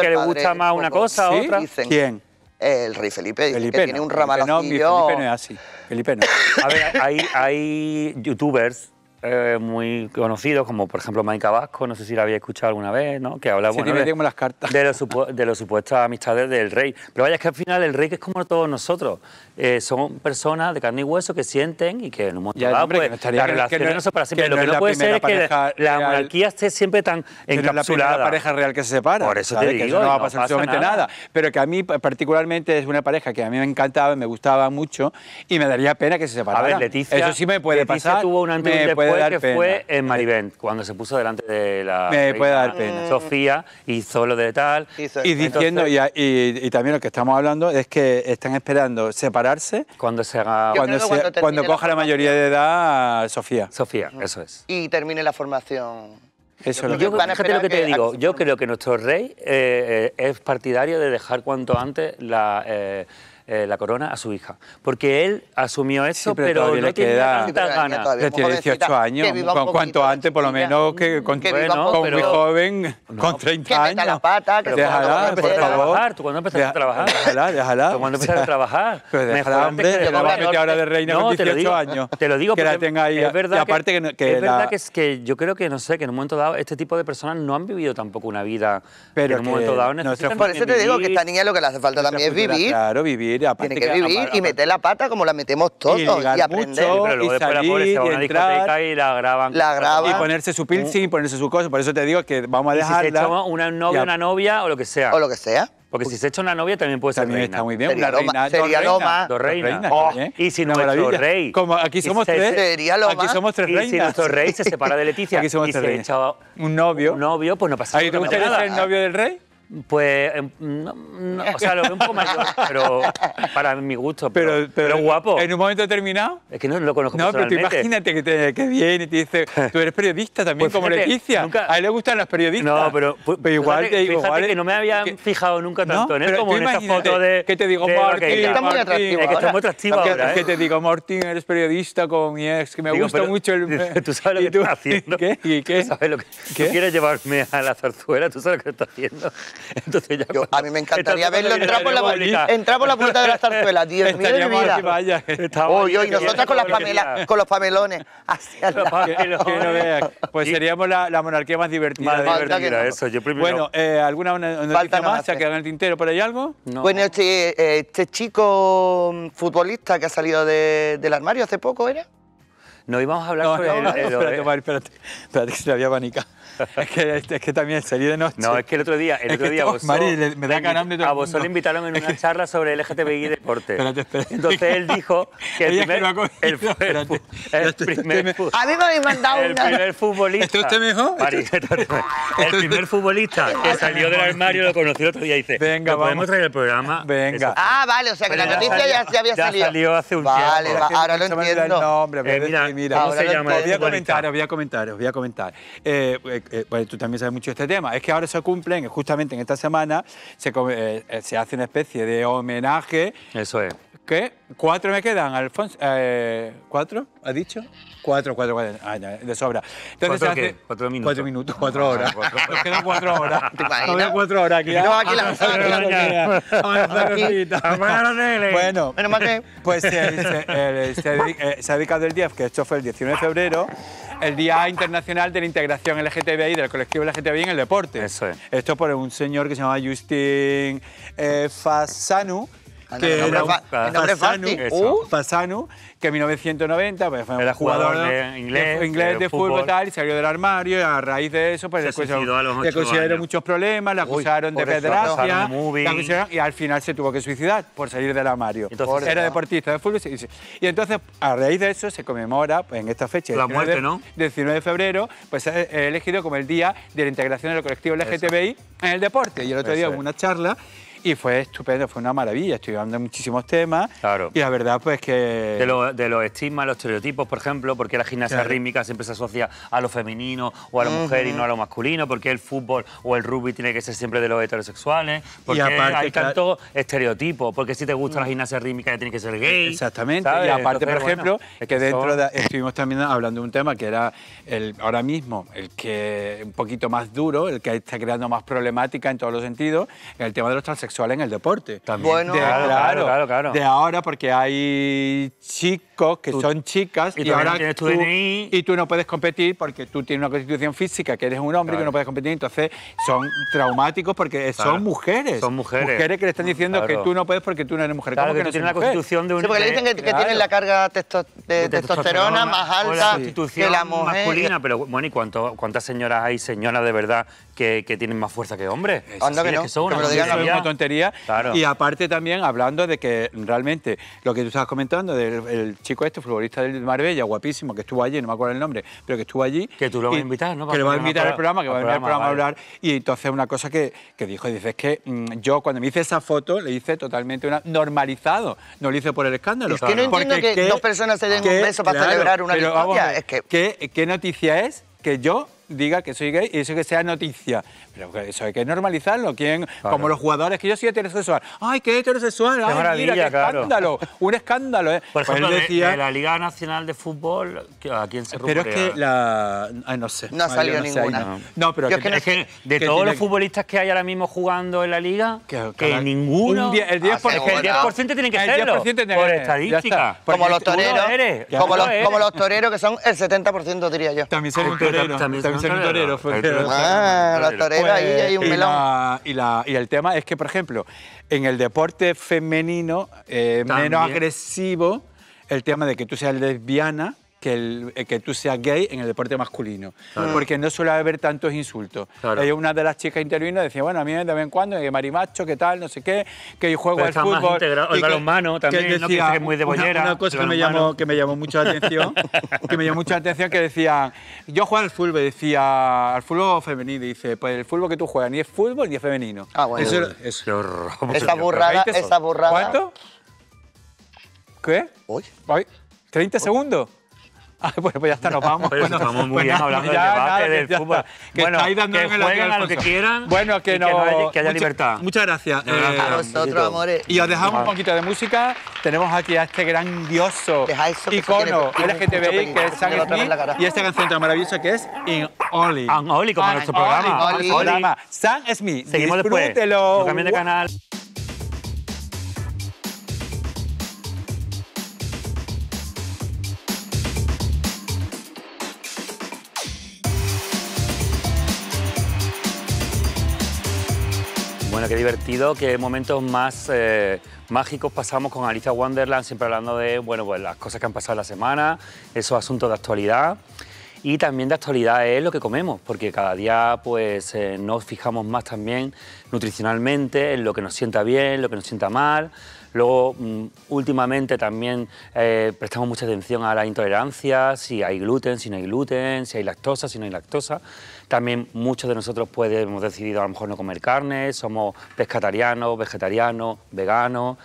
que le gusta más una cosa o otra. ¿Quién? El rey Felipe, Felipe que no, tiene un ramalacillo. No, Felipe no es así. Felipe no. A ver, hay, hay youtubers eh, muy conocidos, como por ejemplo Mike Vasco, no sé si la había escuchado alguna vez, ¿no? Que habla, sí, bueno, de, las cartas. de, los supu de las supuestas amistades del rey. Pero vaya, es que al final el rey, que es como todos nosotros, eh, son personas de carne y hueso que sienten y que en un momento dado, pues, las relaciones no, no son para siempre. Lo que no, no puede ser es que real, la monarquía esté siempre tan que encapsulada. No es la pareja real que se separa. Por eso, ¿sabes? Te digo, que eso no, no va a pasar absolutamente nada. nada. Pero que a mí particularmente es una pareja que a mí me encantaba, me gustaba mucho y me daría pena que se separara. A ver, Leticia, eso sí me puede Leticia pasar. Tuvo un antes y después que pena. fue en Maribén, cuando se puso delante de la... Me reina, puede dar pena. Sofía hizo lo de tal. Hizo y diciendo, entonces, y, y, y también lo que estamos hablando es que están esperando separarse cuando se haga... Cuando, se, cuando, cuando coja la, la mayoría de edad, Sofía. Sofía, uh-huh. eso es. Y termine la formación... Eso yo, lo fíjate lo que te que digo, yo creo que nuestro rey eh, eh, es partidario de dejar cuanto antes la, eh, eh, la corona a su hija, porque él asumió eso, sí, pero, pero no le queda tantas ganas. Le tiene dieciocho años, con cuanto antes, por lo menos, que con, que bueno, poco, con muy joven, no, con treinta años. Meta la pata, que déjala, por favor. ¿Tú cuándo empezaste a trabajar? Déjala, déjala. ¿Tú cuándo empezaste a trabajar? Pues déjala, hombre, que la va a meter ahora de reina con dieciocho años. Te lo digo, que la tenga ahí. Es verdad que yo creo que, no sé, que en un momento dado este tipo de personas no han vivido tampoco una vida, pero en un momento dado necesitan... Por eso te digo que esta niña lo que le hace falta también es vivir. Claro, vivir. Tiene que vivir y meter la pata como la metemos todos y, y aprender. Mucho, pero luego y después salir, la pobre se va a una discoteca y la graban. La graban. Y ponerse su piercing, ponerse su cosa. Por eso te digo que vamos a dejarla. Y si se echa una novia, una novia o lo que sea. O lo que sea. Porque si se echa una novia también puede ser también reina. Está muy bien. Sería una reina, sería dos reinas. Dos reinas. Reina, oh, y si no nuestro rey... Como aquí somos se, tres. Sería lo más. Aquí somos tres reinas. Y si nuestro rey se separa de Leticia aquí somos y tres se echa un novio, un novio, pues no pasa nada. ¿Te gustaría ser el novio del rey? Pues, no, no, o sea, lo veo un poco mayor, pero para mi gusto, pero, pero, pero guapo. ¿En un momento determinado? Es que no lo conozco No, pero tú imagínate que, te, que viene y te dice, tú eres periodista también, pues como fíjate, Leticia. Nunca... A él le gustan los periodistas. No, pero, pero fíjate, igual te digo... Fíjate que no me había que... fijado nunca tanto no, en él como en esta foto de... ¿Qué te digo, de Martín? De está muy atractivo. Es que está muy atractivo ahora, ¿eh? ¿Qué te digo, Martín? Eres periodista como mi ex, que me digo, gusta pero, mucho el... ¿Tú sabes lo que estás haciendo? ¿Qué? ¿Y qué? ¿Tú sabes lo que...? ¿Tú quieres llevarme a la zarzuela? ¿Tú sabes lo que estás haciendo? Entonces ya yo, a mí me encantaría verlo entrar por, la, entrar por la puerta de la zarzuela, Dios mío de vida. Oh, yo, y nosotras con, las pamelas, con los pamelones. Hacia la... que, que no veas. Pues ¿sí? Seríamos la, la monarquía más divertida. Más más divertida no. Eso, yo primero. Bueno, eh, ¿alguna noticia no más? ¿Se ha quedado en el tintero por ahí algo? No. Bueno, este, este chico futbolista que ha salido de, del armario hace poco, ¿era? No íbamos a hablar no, sobre no, el, el, el, el... Espérate, Mari, espérate, espérate, que se la había abanicado. Es que, es que también salí de noche. No, es que el otro día, el otro día vos a vosotros le invitaron en una charla sobre el L G T B I y deporte. Espérate, espérate. Entonces él dijo que el primer... El, el, el primer a mí me habéis mandado una... El primer futbolista... ¿Está usted mejor? Mari, el primer futbolista que salió del armario lo conocí el otro día y dice... Venga, ¿podemos traer el programa? Venga. Ah, vale, o sea que la noticia ya se había salido. Ya salió hace un tiempo. Vale, ahora lo entiendo. No, hombre, mira, ¿cómo se llama? Voy a comentar, voy a comentar, voy a comentar. Eh, bueno, tú también sabes mucho de este tema. Es que ahora se cumplen, justamente en esta semana, se, eh, se hace una especie de homenaje. Eso es. ¿Qué? ¿Cuatro me quedan, Alfonso? Eh, ¿Cuatro? ¿Has dicho? Cuatro, cuatro, cuatro. Ah, ya, de sobra. Entonces, ¿Cuatro, hace... ¿Cuatro minutos? Cuatro minutos, cuatro horas. Nos quedan cuatro horas. Nos quedan cuatro horas aquí. No, aquí la tele. Bueno, menos mal que... Pues se ha dedicado el día, que esto fue el diecinueve de febrero, el Día Internacional de la Integración L G T B I, del colectivo L G T B I en el deporte. Eso es. Esto por un señor que se llama Justin eh, Fasanu, que era Fasano, uh. Fasano, que en mil novecientos noventa pues, fue un jugador, jugador de inglés de, inglés de, de fútbol, fútbol tal, y salió del armario, y a raíz de eso pues, se consideraron muchos problemas, la acusaron de pederastia, y al final se tuvo que suicidar por salir del armario. Entonces, era deportista de fútbol, y, y entonces a raíz de eso se conmemora pues, en esta fecha, la muerte, ¿no? diecinueve de febrero, pues es elegido como el día de la integración de los colectivos L G T B I en el deporte. Y el otro día hubo una charla y fue estupendo, fue una maravilla, estoy hablando de muchísimos temas. Claro. Y la verdad, pues que... De, lo, de los estigmas, los estereotipos, por ejemplo, porque la gimnasia claro. rítmica siempre se asocia a lo femenino o a la uh-huh. mujer y no a lo masculino, porque el fútbol o el rugby tiene que ser siempre de los heterosexuales, porque y aparte, hay tantos claro. estereotipos, porque si te gusta la gimnasia rítmica ya tienes que ser gay. Exactamente, ¿sabes? Y aparte, entonces, por ejemplo, bueno, es que dentro de, estuvimos también hablando de un tema que era el ahora mismo, el que un poquito más duro, el que está creando más problemática en todos los sentidos, el tema de los transexuales en el deporte. También. Bueno, de, claro, claro, claro, claro. De ahora, porque hay chicos que tú, son chicas y, y ahora no tú, y tú no puedes competir porque tú tienes una constitución física, que eres un hombre claro. y que no puedes competir, entonces son traumáticos porque claro. son mujeres. Son mujeres. Mujeres que le están diciendo claro. que tú no puedes porque tú no eres mujer. Claro, ¿cómo que, que no tienes la constitución de un... Sí, porque le dicen que, que claro. tienen la carga testo, de, de testosterona, testosterona más alta la que la mujer. Masculina, pero bueno, ¿y cuánto, cuántas señoras hay, señoras de verdad, que, que tienen más fuerza que hombres? Anda sí, que no, que son, que me lo digan a mí. Claro. Y aparte también hablando de que realmente lo que tú estabas comentando del el chico este, futbolista del Marbella, guapísimo, que estuvo allí, no me acuerdo el nombre, pero que estuvo allí. Que tú lo vas a invitar, ¿no? Que lo vas a invitar al programa, que va a venir al programa a hablar. Y entonces una cosa que, que dijo, dice, es que mmm, yo cuando me hice esa foto le hice totalmente una, normalizado, no lo hice por el escándalo. Es que claro. no entiendo que, que dos personas se den que, un beso para claro, celebrar una victoria. Es que... ¿Qué, ¿Qué noticia es que yo diga que soy gay y eso que sea noticia? Pero eso hay que normalizarlo. ¿Quién? Claro. Como los jugadores, que yo soy heterosexual. ¡Ay, qué heterosexual! ¡Ay, maravilla, mira, qué claro. escándalo! Un escándalo, ¿eh? Por ejemplo, pues decía... de, de la Liga Nacional de Fútbol, ¿a quién se rumorea? Pero es que la... Ay, no sé. No ha salido no ninguna. Sé, no. no, pero... Que, que no... Es que de que todos tiene... los futbolistas que hay ahora mismo jugando en la Liga, que, que, que ninguno... Die... El diez por ciento, por... el diez por ciento tiene que serlo, tiene... por estadística. Como los toreros. Como los, como los toreros, que son el setenta por ciento, diría yo. También son un torero. Torero, torero, ah, los toreros, ahí hay un melón. Y, la, y el tema es que, por ejemplo, en el deporte femenino, eh, menos agresivo, el tema de que tú seas lesbiana, que, el, que tú seas gay en el deporte masculino. Claro. Porque no suele haber tantos insultos. Claro. Hay una de las chicas intervino decía, bueno, a mí de vez en cuando, que marimacho, que tal, no sé qué, que yo juego al fútbol. El balonmano también, que decía, ¿no? Que es muy de bollera. Una, una cosa que me, llamó, que me llamó mucho la atención, que me llamó mucho la atención, que decía, yo juego al fútbol, decía, al fútbol femenino, y dice, pues el fútbol que tú juegas ni es fútbol ni es femenino. Ah, bueno. Eso, eso, eso. Qué horror. Esa burrada, esa burrada. ¿Cuánto? ¿Qué? ¿Hoy? ¿Hoy? ¿treinta segundos? Ah, bueno, pues ya está, nos vamos. Pero bueno, estamos muy bien hablando ya, del debate, nada, del fútbol. Que bueno, que jueguen a lo que quieran, bueno, que, no, que, no haya, que haya mucha, libertad. Muchas gracias. No, eh, a vosotros, amores. Y os dejamos un poquito de música. Tenemos aquí a este grandioso icono L G T B I, que es Sam Smith, y esta canción tan maravillosa que es In Holi. In Holi, como nuestro programa. Sam Smith. Seguimos después. No cambien de canal. Bueno, qué divertido, qué momentos más eh, mágicos pasamos con Alicia Wonderland, siempre hablando de bueno, pues, las cosas que han pasado la semana, esos asuntos de actualidad. Y también de actualidad es lo que comemos, porque cada día pues, eh, nos fijamos más también nutricionalmente en lo que nos sienta bien, lo que nos sienta mal. Luego, últimamente también eh, prestamos mucha atención a las intolerancias, si hay gluten, si no hay gluten, si hay lactosa, si no hay lactosa. También muchos de nosotros pues, hemos decidido a lo mejor no comer carne, somos pescatarianos, vegetarianos, veganos,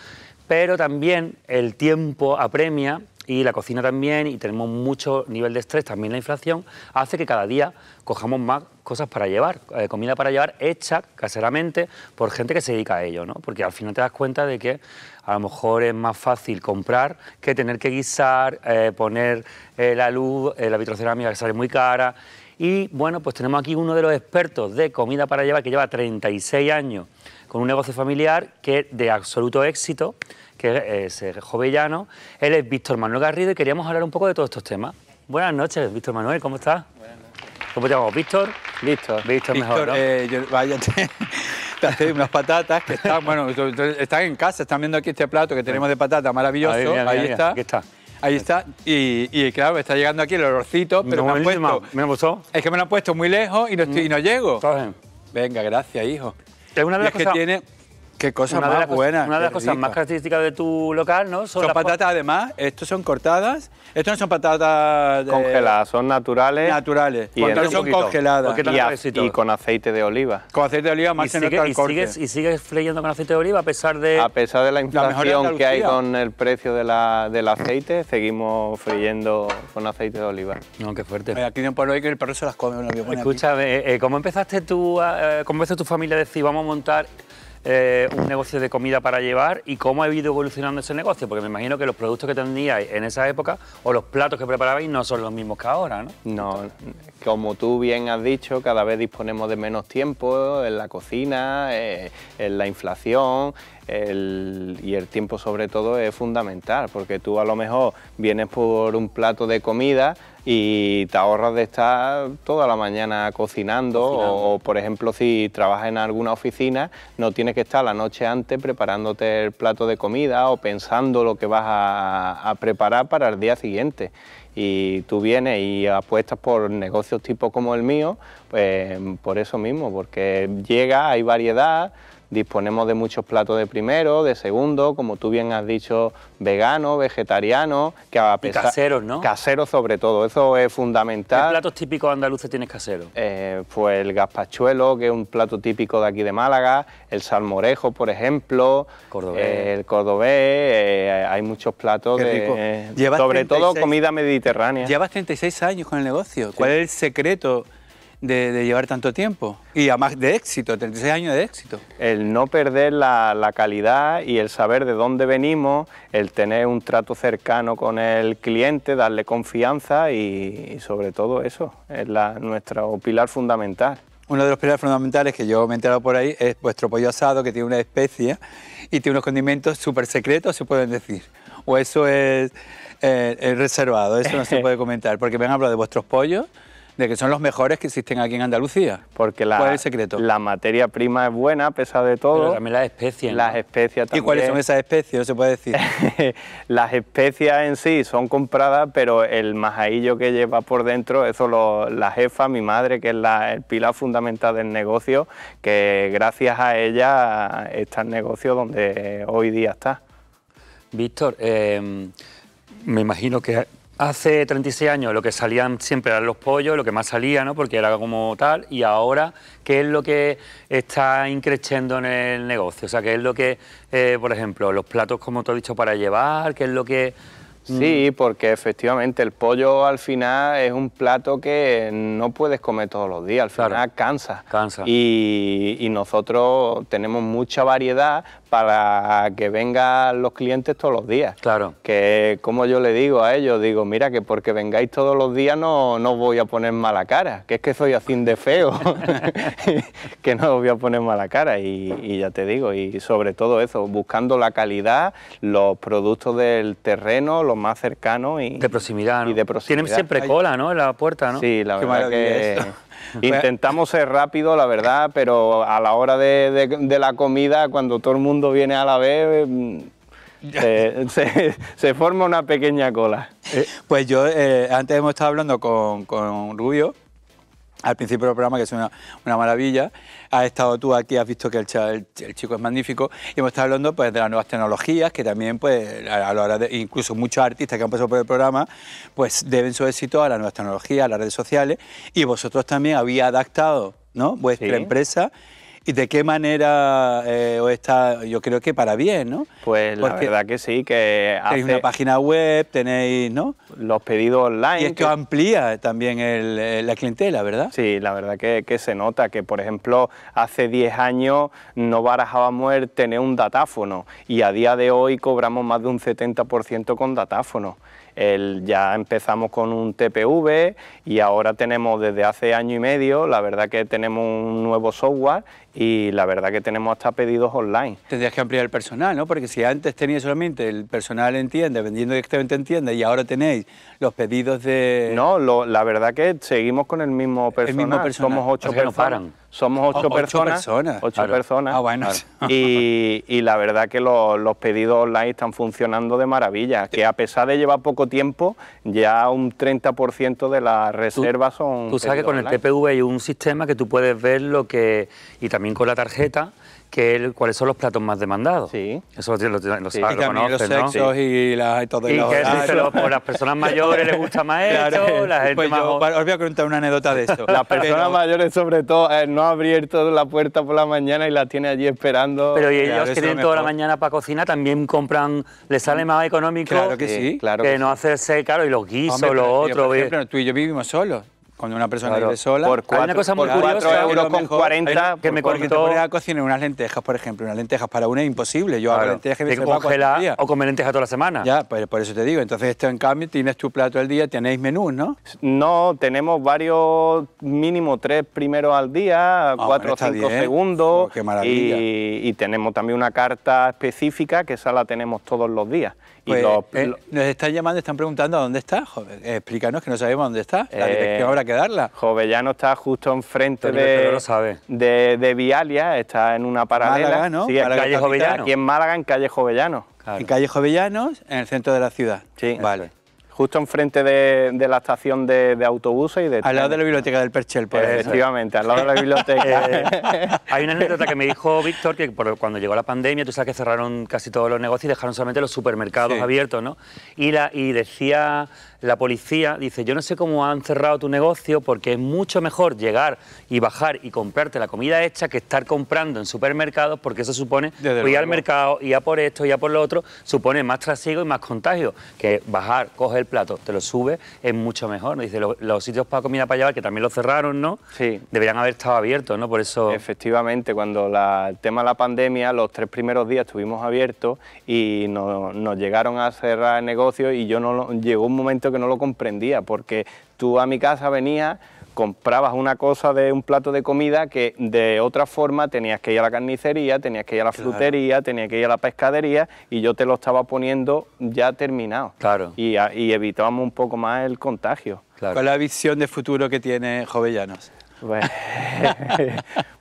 pero también el tiempo apremia y la cocina también, y tenemos mucho nivel de estrés, también la inflación, hace que cada día cojamos más cosas para llevar, eh, comida para llevar hecha caseramente por gente que se dedica a ello, ¿no? Porque al final te das cuenta de que a lo mejor es más fácil comprar que tener que guisar, eh, poner eh, la luz, eh, la vitrocerámica que sale muy cara. Y bueno, pues tenemos aquí uno de los expertos de comida para llevar que lleva treinta y seis años con un negocio familiar que de absoluto éxito, que es Jovellanos. Él es Víctor Manuel Garrido y queríamos hablar un poco de todos estos temas. Buenas noches, Víctor Manuel, ¿cómo estás? Buenas noches. ¿Cómo te llamamos? ¿Víctor? Víctor. Víctor, mejor, ¿no? Eh, yo, vaya, te hace unas patatas que están, bueno, están en casa, están viendo aquí este plato que tenemos de patata maravilloso. Ahí, mira, ahí mira, está. Aquí está. Ahí está, y, y claro, está llegando aquí el olorcito, pero no, me han puesto... ¿Me han gustado? Es que me lo han puesto muy lejos y no, estoy, y no llego. Bien. Venga, gracias, hijo. Es una de las cosas... que tiene... Qué cosa más buena. Una de las cosas más características de tu local, ¿no? Son, son patatas, además, estos son cortadas. Estos no son patatas... De... Congeladas, son naturales. Naturales. Y son poquito, congeladas. Y, y con aceite de oliva. Con aceite de oliva más se nota el corte. Sigues, ¿Y sigues fleyendo con aceite de oliva a pesar de...? A pesar de la inflación la que hay con el precio de la, del aceite, seguimos fleyendo con aceite de oliva. No, qué fuerte. Oye, aquí no puedo ir que el perro se las come. Lo Escúchame, eh, ¿cómo empezaste tú, eh, cómo empezó tu familia a decir, vamos a montar... Eh, un negocio de comida para llevar y cómo ha ido evolucionando ese negocio? Porque me imagino que los productos que tendríais en esa época o los platos que preparabais no son los mismos que ahora, ¿no? No, como tú bien has dicho, cada vez disponemos de menos tiempo en la cocina, eh, en la inflación... El, y el tiempo sobre todo es fundamental, porque tú a lo mejor vienes por un plato de comida y te ahorras de estar toda la mañana cocinando, cocinando. O, o por ejemplo si trabajas en alguna oficina no tienes que estar la noche antes preparándote el plato de comida o pensando lo que vas a, a preparar para el día siguiente. Y tú vienes y apuestas por negocios tipo como el mío, pues por eso mismo, porque llega, hay variedad. Disponemos de muchos platos de primero, de segundo, como tú bien has dicho, vegano, vegetariano, que a pesar... Y caseros, ¿no? Caseros sobre todo, eso es fundamental. ¿Qué platos típicos andaluces tienes caseros? Eh, pues el gazpachuelo, que es un plato típico de aquí de Málaga, el salmorejo, por ejemplo, cordobés. Eh, el cordobés, eh, hay muchos platos, de, eh, sobre todo comida mediterránea. Llevas treinta y seis años con el negocio, sí. ¿Cuál es el secreto? De, de llevar tanto tiempo y además de éxito, treinta y seis años de éxito. El no perder la, la calidad y el saber de dónde venimos, el tener un trato cercano con el cliente, darle confianza y, y sobre todo eso, es la, nuestro pilar fundamental. Uno de los pilares fundamentales que yo me he enterado por ahí es vuestro pollo asado, que tiene una especie y tiene unos condimentos súper secretos, se pueden decir, o eso es, eh, es reservado, eso no se puede comentar, porque me han hablado de vuestros pollos, de que son los mejores que existen aquí en Andalucía. Porque la, ¿cuál es el secreto? La materia prima es buena, a pesar de todo. Pero también las especias. Las ¿no? especias también. ¿Y cuáles son esas especias? No se puede decir. Las especias en sí son compradas, pero el majaillo que lleva por dentro, eso lo, la jefa, mi madre, que es la, el pilar fundamental del negocio, que gracias a ella está el negocio donde hoy día está. Víctor, eh, me imagino que... Hace treinta y seis años lo que salían siempre eran los pollos, lo que más salía, ¿no? Porque era como tal, y ahora, ¿qué es lo que está increciendo en el negocio? O sea, ¿qué es lo que, eh, por ejemplo, los platos, como te he dicho, para llevar? ¿Qué es lo que...? Sí, porque efectivamente el pollo al final es un plato que no puedes comer todos los días, al final claro, cansa. Cansa. Y, y nosotros tenemos mucha variedad para que vengan los clientes todos los días. Claro. Que como yo le digo a ellos, digo, mira, que porque vengáis todos los días no, no os voy a poner mala cara, que es que soy así de feo, que no os voy a poner mala cara y, y ya te digo, y sobre todo eso, buscando la calidad, los productos del terreno, los más cercanos y de proximidad, ¿no? Y de proximidad. Tienen siempre cola, ¿no? En la puerta, ¿no? Sí, la verdad que eso. Intentamos ser rápido, la verdad, pero a la hora de, de, de la comida, cuando todo el mundo viene a la vez, eh, se, se forma una pequeña cola. Pues yo, eh, antes hemos estado hablando con, con Rubio, al principio del programa, que es una, una maravilla. Has estado tú aquí, has visto que el, el, el chico es magnífico, y hemos estado hablando pues, de las nuevas tecnologías, que también, pues, a, a la hora de, incluso muchos artistas que han pasado por el programa, pues deben su éxito a las nuevas tecnologías, a las redes sociales, y vosotros también habéis adaptado, ¿no?, vuestra sí. empresa. ¿Y de qué manera eh, os está, yo creo que para bien, ¿no? Pues la Porque verdad que sí, que hace... Tenéis una página web, tenéis, ¿no?, los pedidos online. Y esto que... amplía también el, el, la clientela, ¿verdad? Sí, la verdad que, que se nota que, por ejemplo, hace diez años no barajábamos el tener un datáfono y a día de hoy cobramos más de un setenta por ciento con datáfono. El, ya empezamos con un T P V y ahora tenemos desde hace año y medio, la verdad que tenemos un nuevo software y la verdad que tenemos hasta pedidos online. Tendrías que ampliar el personal, ¿no? Porque si antes teníais solamente el personal en tienda, vendiendo directamente en tienda, y ahora tenéis los pedidos de... No, lo, la verdad que seguimos con el mismo personal. El mismo personal. Somos ocho o sea, personas. No paran. Somos ocho, ocho personas. personas. Ocho claro. personas. Ah, bueno. Claro. Y, y la verdad que lo, los pedidos online están funcionando de maravilla, que a pesar de llevar poco tiempo, ya un treinta por ciento de las reservas tú, son... Tú sabes que con online. El T P V hay un sistema que tú puedes ver lo que... Y también con la tarjeta, que el, cuáles son los platos más demandados. Sí. Eso lo, lo, lo, sí. lo, y lo conoces, los sexos, ¿no? Sí. Y las... Y, todo y los que ah, los, por las personas mayores les gusta más esto, claro, la gente pues más... Yo, os voy a contar una anécdota de esto. Las personas pero, mayores, sobre todo, eh, no ha abierto la puerta por la mañana y la tiene allí esperando. Pero y ellos que tienen toda la mañana para cocinar, también compran, les sale más económico... Claro que, que sí. Claro que, que sí. No hacerse caro y los guisos, hombre, los otros... Yo, por ejemplo, tú y yo vivimos solos. Cuando una persona claro. vive sola, por cuatro, hay una cosa muy curiosa, euros con cuarenta, que me contó... Porque te pones a cocinar unas lentejas, por ejemplo, unas lentejas para una es imposible. Yo hago claro. lentejas y me congela o comer lentejas toda la semana. Ya, pues por eso te digo. Entonces, esto en cambio, tienes tu plato al día, tenéis menús, ¿no? No, tenemos varios, mínimo tres primeros al día, oh, cuatro o cinco bien. segundos. Oh, qué maravilla. Y, y tenemos también una carta específica, que esa la tenemos todos los días. Pues, los, eh, nos están llamando, están preguntando a dónde está. Joder, explícanos que no sabemos dónde está. La detección eh, habrá que darla. Jovellanos está justo enfrente de, lo sabe. de de Vialia, está en una paralela. Málaga, ¿no? Sí, en calle Jovellanos. Aquí en Málaga, en calle Jovellanos. Claro. En calle Jovellanos, en el centro de la ciudad. Sí. Vale. Eso. Justo enfrente de, de la estación de, de autobuses y de... Al lado de la biblioteca del Perchel, pues. Efectivamente, al lado de la biblioteca. Hay una anécdota que me dijo Víctor, que por, cuando llegó la pandemia, tú sabes que cerraron casi todos los negocios y dejaron solamente los supermercados sí. abiertos, ¿no? Y, la, y decía la policía, dice, yo no sé cómo han cerrado tu negocio porque es mucho mejor llegar y bajar y comprarte la comida hecha que estar comprando en supermercados porque eso supone Desde ir al mercado, ir a por esto, ir a por lo otro, supone más trasiego y más contagio, que bajar, coger el plato, te lo sube, es mucho mejor. ¿No? Dice, lo, los sitios para comida para llevar, que también lo cerraron, ¿no? Sí. Deberían haber estado abiertos, ¿no? Por eso... Efectivamente, cuando la, el tema de la pandemia, los tres primeros días estuvimos abiertos y no, nos llegaron a cerrar el negocio y yo no... Llegó un momento que no lo comprendía, porque tú a mi casa venías, comprabas una cosa de un plato de comida que de otra forma tenías que ir a la carnicería, tenías que ir a la claro. frutería, tenías que ir a la pescadería y yo te lo estaba poniendo ya terminado. Claro. Y, y evitábamos un poco más el contagio. Claro. ¿Cuál es la visión de futuro que tiene Jovellanos? Pues,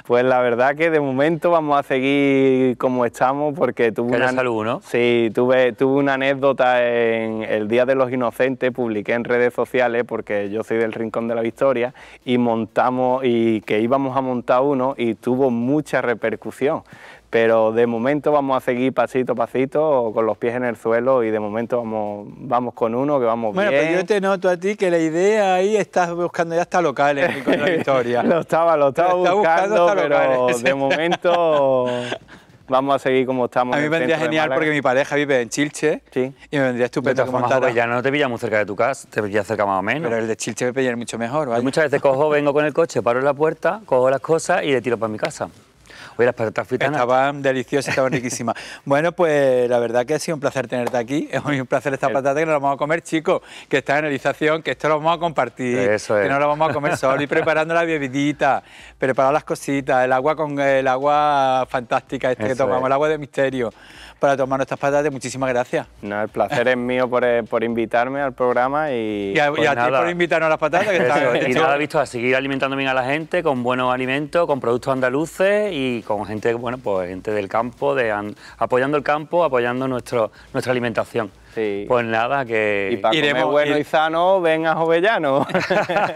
pues la verdad que de momento vamos a seguir como estamos porque tuve una, salud, ¿no? sí, tuve, tuve una anécdota en el Día de los Inocentes, publiqué en redes sociales porque yo soy del Rincón de la Victoria y montamos y que íbamos a montar uno y tuvo mucha repercusión. Pero de momento vamos a seguir pasito a pasito, con los pies en el suelo y de momento vamos vamos con uno que vamos bueno, bien. Bueno, pero yo te noto a ti que la idea ahí estás buscando ya hasta locales con la historia. lo estaba, lo estaba lo buscando, buscando pero locales. De momento vamos a seguir como estamos. A mí me vendría genial porque mi pareja vive en Chilche sí. y me vendría estupendo que montara. Ya no te pilla muy cerca de tu casa, te pilla cerca más o menos. Pero el de Chilche me pilla mucho mejor, ¿vale? Yo muchas veces cojo, vengo con el coche, paro en la puerta, cojo las cosas y le tiro para mi casa. Oye, las patatas fritas estaban deliciosas, estaban riquísimas. Bueno, pues la verdad que ha sido un placer tenerte aquí. Es un placer esta patata que nos la vamos a comer, chicos, que está en realización, que esto lo vamos a compartir. Eso es. Que no lo vamos a comer solo. Y preparando la bebidita, preparar las cositas, el agua con el agua fantástica este que tomamos, es. el agua de misterio, para tomar nuestras patatas. Muchísimas gracias. No, el placer es mío por, por invitarme al programa y... Y a, pues y a ti por invitarnos a las patatas. Que está, y nada, visto, a seguir alimentando bien a la gente con buenos alimentos, con productos andaluces y con gente, bueno, pues gente del campo, de, apoyando el campo, apoyando nuestro, nuestra alimentación. Sí. Pues nada, que... Y para Iremos, comer bueno ir... y sano, ven a Jovellanos.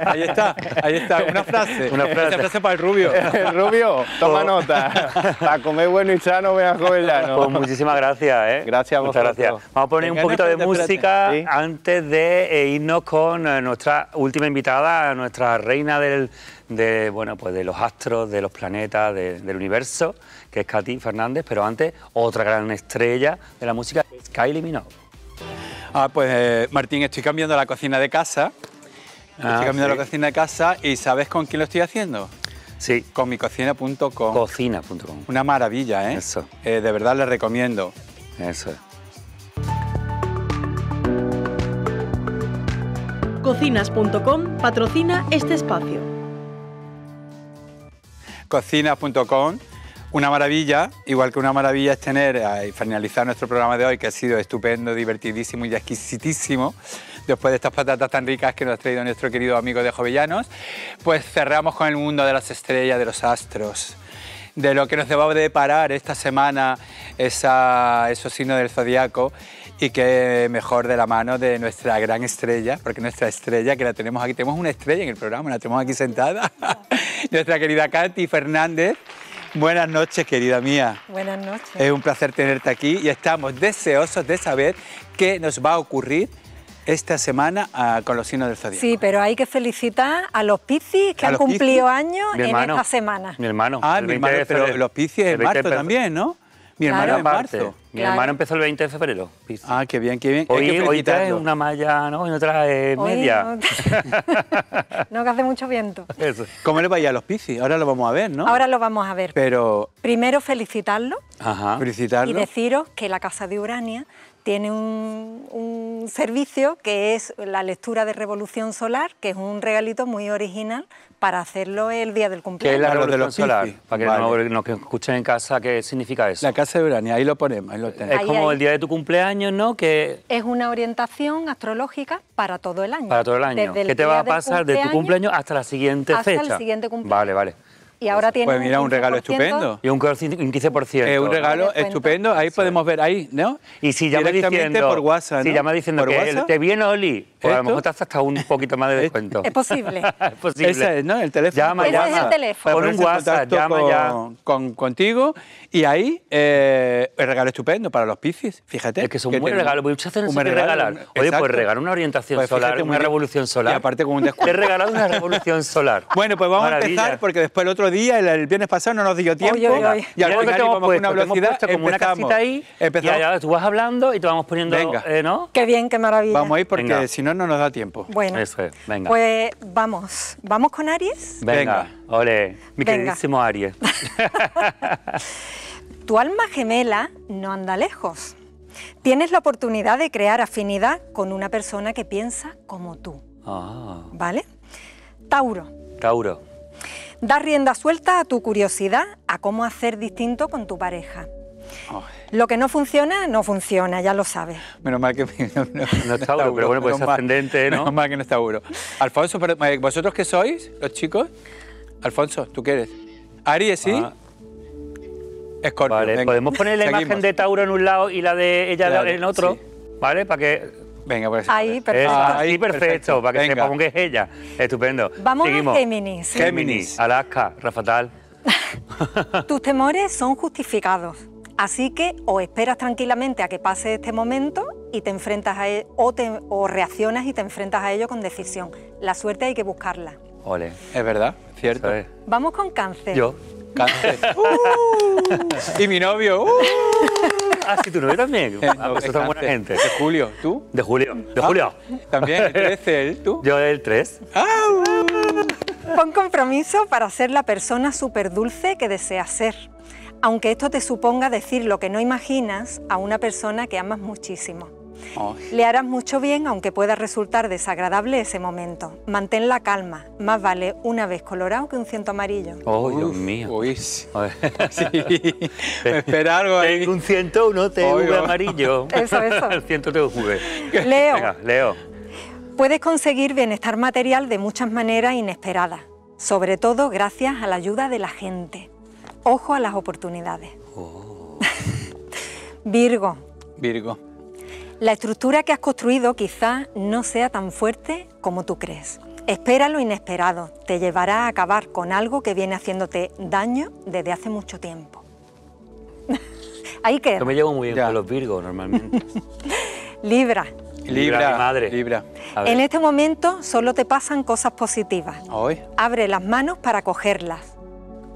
ahí está, ahí está, una frase. Una frase, Esa frase para el Rubio. el Rubio, toma oh. nota. Para comer bueno y sano, ven a Jovellanos. Pues muchísimas gracias, ¿eh? Gracias a vosotros. Muchas gracias. Vamos a poner Venga, un poquito no, de música ¿Sí? antes de irnos con nuestra última invitada, nuestra reina del... de bueno pues de los astros, de los planetas, de, del universo, que es Cati Fernández, pero antes otra gran estrella de la música, Kylie Minogue. Ah, pues eh, Martín, estoy cambiando la cocina de casa, ah, estoy cambiando sí. la cocina de casa y ¿sabes con quién lo estoy haciendo? Sí. Con mi cocina punto com. Cocina punto com. Una maravilla, ¿eh? Eso. Eh, de verdad les recomiendo. Eso es. Cocinas punto com patrocina este espacio. Cocinas punto com, una maravilla, igual que una maravilla es tener y finalizar nuestro programa de hoy, que ha sido estupendo, divertidísimo y exquisitísimo. Después de estas patatas tan ricas que nos ha traído nuestro querido amigo de Jovellanos, pues cerramos con el mundo de las estrellas, de los astros, de lo que nos va a deparar esta semana esa, esos signos del zodiaco. Y que mejor de la mano de nuestra gran estrella, porque nuestra estrella, que la tenemos aquí, tenemos una estrella en el programa, la tenemos aquí sentada, nuestra querida Cati Fernández. Buenas noches, querida mía. Buenas noches. Es un placer tenerte aquí y estamos deseosos de saber qué nos va a ocurrir esta semana uh, con los signos del zodiaco. Sí, pero hay que felicitar a los piscis que han cumplido años en hermano, esta semana. Mi hermano. Ah, mi hermano, pero los piscis en marzo también, ¿no? Mi hermano, claro, en marzo. Claro. Mi hermano empezó el veinte de febrero. Piscis. Ah, qué bien, qué bien. Hoy, es que hoy trae una malla, ¿no? Y no trae media. No, no, que hace mucho viento. Eso. ¿Cómo le va a los piscis? Ahora lo vamos a ver, ¿no? Ahora lo vamos a ver. Pero primero felicitarlo. Ajá. Felicitarlo. Y deciros que la Casa de Urania tiene un, un servicio que es la lectura de Revolución Solar, que es un regalito muy original para hacerlo el día del cumpleaños. ¿Qué es la Revolución Solar? Para que vale. nos no, escuchen en casa, ¿qué significa eso? La Casa de Urania, ahí lo ponemos. Ahí lo tenemos. Es ahí, como ahí. El día de tu cumpleaños, ¿no? Que es una orientación astrológica para todo el año. Para todo el año. ¿Qué te va a pasar de tu cumpleaños hasta la siguiente hasta fecha? Hasta el siguiente cumpleaños. Vale, vale. Y ahora tiene pues mira, un, un regalo estupendo. Y un quince por ciento. Eh, un regalo estupendo, ahí sí. podemos ver, ahí, ¿no? Y si llama diciendo, por WhatsApp, ¿no? Si llama diciendo que el, te viene Holi, pues a lo mejor te hace hasta un poquito más de descuento. Es posible. Es posible. Ese es, ¿no? El teléfono. Llama, ese llama. Es el teléfono. Con un WhatsApp, llama con, ya. Con, con, contigo y ahí eh, el regalo estupendo para los piscis, fíjate. Es que son un buen regalo, porque muchas veces se regalan. Oye, exacto. Pues regalar una orientación pues solar, una muy, revolución solar. Y aparte con un descuento. Te he regalado una revolución solar. Bueno, pues vamos a empezar porque después el otro día, el, el viernes pasado, no nos dio tiempo. Oy, oy, oy. Y al final íbamos con una velocidad, como una casita ahí, empezamos. Y ahora tú vas hablando y te vamos poniendo, venga. Eh, ¿no? Qué bien, qué maravilla. Vamos a ir porque si no, no nos da tiempo. Bueno, eso es. Venga. Pues vamos, vamos con Aries. Venga, venga. Ole, mi venga. Queridísimo Aries. Tu alma gemela no anda lejos. Tienes la oportunidad de crear afinidad con una persona que piensa como tú. Ah. ¿Vale? Tauro. Tauro. Da rienda suelta a tu curiosidad, a cómo hacer distinto con tu pareja. Oh. Lo que no funciona, no funciona, ya lo sabes. Menos mal que no, no, no está Tauro, pero bueno, pues es ascendente, ¿no? Menos mal que no está Tauro. Alfonso, pero, ¿vosotros qué sois, los chicos? Alfonso, ¿tú qué eres? Aries, ¿sí? Ah. Escorpio. Vale, venga. Podemos poner la seguimos. Imagen de Tauro en un lado y la de ella claro, en otro, sí. ¿Vale? Para que... Venga, pues, ahí, perfecto. Ah, ahí, perfecto, perfecto. Para que venga. Sepan que es ella. Estupendo. Vamos seguimos. A Géminis. Géminis, Alaska, Rafatal. Tus temores son justificados, así que o esperas tranquilamente a que pase este momento y te enfrentas a él, o, te, o reaccionas y te enfrentas a ello con decisión. La suerte hay que buscarla. Ole, es verdad, cierto. ¿Sabes? Vamos con Cáncer. Yo, Cáncer. uh, y mi novio. Uh. Ah, sí, tu novio también. Ah, pues son buena gente. De Julio, ¿tú? De Julio, de ah, Julio. También, el trece, ¿el tú? Yo el tres. ¡Au! Pon compromiso para ser la persona súper dulce que deseas ser, aunque esto te suponga decir lo que no imaginas a una persona que amas muchísimo. Oh. Le harás mucho bien, aunque pueda resultar desagradable ese momento. Mantén la calma, más vale una vez colorado que un ciento amarillo. ¡Oh, Dios Uf, mío! Uy, sí. Me espera algo ahí. Un ciento, uno T V amarillo. Eso, eso. El ciento T V. Leo. Venga, Leo. Puedes conseguir bienestar material de muchas maneras inesperadas, sobre todo gracias a la ayuda de la gente. Ojo a las oportunidades. Oh. Virgo. Virgo. La estructura que has construido quizás no sea tan fuerte como tú crees. Espera lo inesperado, te llevará a acabar con algo que viene haciéndote daño desde hace mucho tiempo. Ahí queda. Yo me llevo muy bien ya. con los Virgos normalmente. Libra. Libra, Libra mi madre. Libra. En este momento solo te pasan cosas positivas. Hoy. Abre las manos para cogerlas.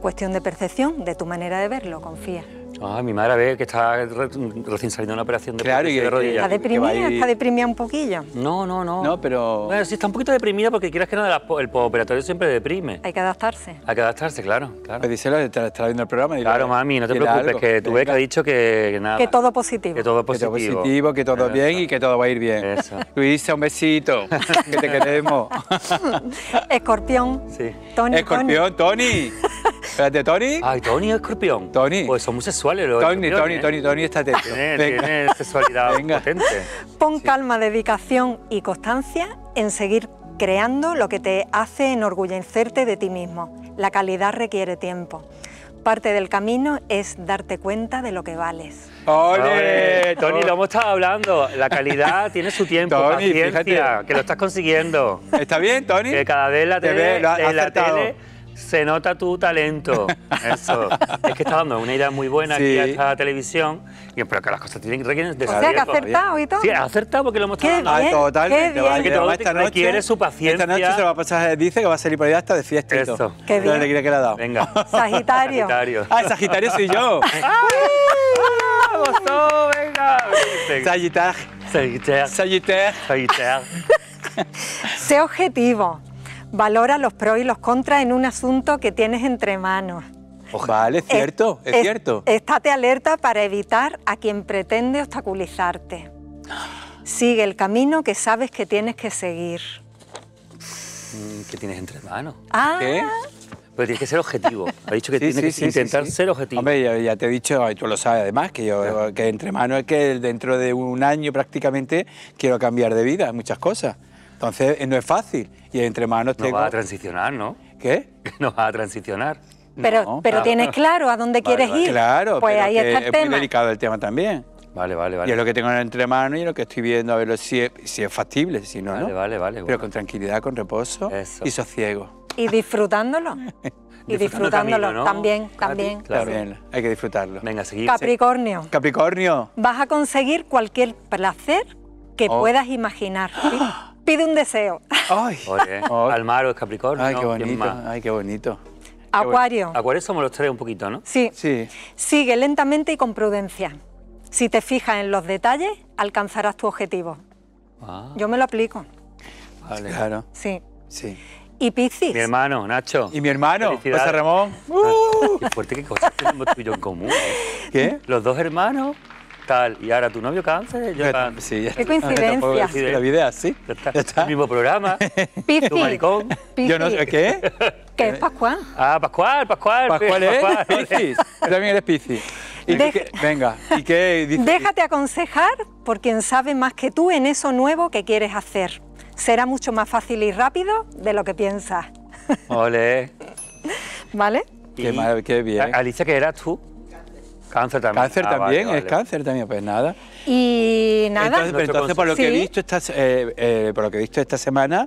Cuestión de percepción, de tu manera de verlo, confía. Ah, mi madre ve que está recién saliendo de una operación de, claro, y, de rodilla. ¿Está deprimida? Y... ¿Está deprimida un poquillo? No, no, no. No, pero... Bueno, sí, está un poquito deprimida porque quieras que nada, el postoperatorio siempre deprime. Hay que adaptarse. Hay que adaptarse, claro, claro. Pues díselo, estará viendo el programa y... Claro, mami, no te preocupes, algo. que tu beca ha dicho que, que nada. Que todo positivo. Que todo positivo. Que todo, positivo, que todo bien y que todo va a ir bien. Eso. Luisa, un besito, que te queremos. Escorpión. Sí. Tony, Escorpión, Tony. Espérate, Tony. Ay, Tony o Escorpión. Tony. Pues son muy sexuales los Tony, Tony, ¿eh? Tony, Tony, está atento. Tiene, tiene sexualidad potente. Pon sí. calma, dedicación y constancia en seguir creando lo que te hace enorgullecerte de ti mismo. La calidad requiere tiempo. Parte del camino es darte cuenta de lo que vales. ¡Ole! Tony, lo hemos estado hablando. La calidad tiene su tiempo, Tony, paciencia, fíjate. Que lo estás consiguiendo. ¿Está bien, Tony? Que cada vez la tele, en la tele se nota tu talento. Eso. Es que está dando una idea muy buena, sí, aquí a esta televisión. Pero que las cosas tienen que requieren de o sea, que ha acertado y todo. Sí, ha acertado porque lo hemos estado hablando. Totalmente. Vale, que todo esta noche requiere su paciencia. Esta noche se lo va a pasar, dice que va a salir por allá hasta de fiesta. Eso. Qué bien. Que le ha dado. Venga. Sagitario. Sagitario. Ah, Sagitario soy yo. ¡Vamos todos, venga! Sagitario. Sagitario. Sagitario. Sagitario. Sé objetivo. Valora los pros y los contras en un asunto que tienes entre manos. Vale, es cierto, es, es cierto. Estate alerta para evitar a quien pretende obstaculizarte. Sigue el camino que sabes que tienes que seguir. ¿Qué tienes entre manos? Ah. ¿Qué? Pero tienes que ser objetivo. Ha dicho que sí, tienes sí, que sí, intentar sí, sí. ser objetivo. Hombre, ya, ya te he dicho, y tú lo sabes además, que yo claro. que entre manos es que dentro de un año prácticamente quiero cambiar de vida, muchas cosas. Entonces no es fácil y entre manos tengo... No va a transicionar, ¿no? ¿Qué? No va a transicionar. Pero, no, pero claro. tienes claro a dónde vale, quieres vale. ir. Claro, pues ahí está el es tema. Es muy delicado el tema también. Vale, vale, vale. Y es lo que tengo entre manos y es lo que estoy viendo a ver si es, si es factible, si no, vale, ¿no? Vale, vale, bueno. Pero con tranquilidad, con reposo Eso. y sosiego. Y disfrutándolo. Y disfrutándolo, camino, ¿no? también, también. Claro, bien, hay que disfrutarlo. Venga, seguimos. Capricornio. Capricornio. Vas a conseguir cualquier placer que oh. puedas imaginar. ¿Sí? Pide un deseo. Ay. Oye, Almaro es Capricornio. Ay, qué bonito. Ay, qué bonito. Acuario. Acuario somos los tres un poquito, ¿no? Sí. sí. Sigue lentamente y con prudencia. Si te fijas en los detalles, alcanzarás tu objetivo. Ah. Yo me lo aplico. Vale, claro. Sí. Sí. Y Piscis. Mi hermano, Nacho. Y mi hermano, José Ramón. Uh. Qué fuerte, qué cosas tenemos tú y yo en común. ¿Eh? ¿Qué? Los dos hermanos. Tal. Y ahora tu novio cáncer, yo cáncer. Sí, ya. Qué coincidencia. Sí, la vida es así. El mismo programa. Piscis. Tu maricón. Piscis. Yo no sé qué. ¿Qué es Pascual? Ah, Pascual, Pascual. Pascual es Pascual. Piscis. Tú también eres Piscis. Y Dej... que... Venga, ¿y qué dices? Déjate aconsejar por quien sabe más que tú en eso nuevo que quieres hacer. Será mucho más fácil y rápido de lo que piensas. Ole. ¿Vale? Qué, mal, qué bien. Alicia, ¿qué eras tú? Cáncer también. Cáncer ah, también, vale, es vale. cáncer también, pues nada. Y nada. Entonces, pero entonces por lo que ¿Sí? he visto esta, eh, eh, por lo que he visto esta semana,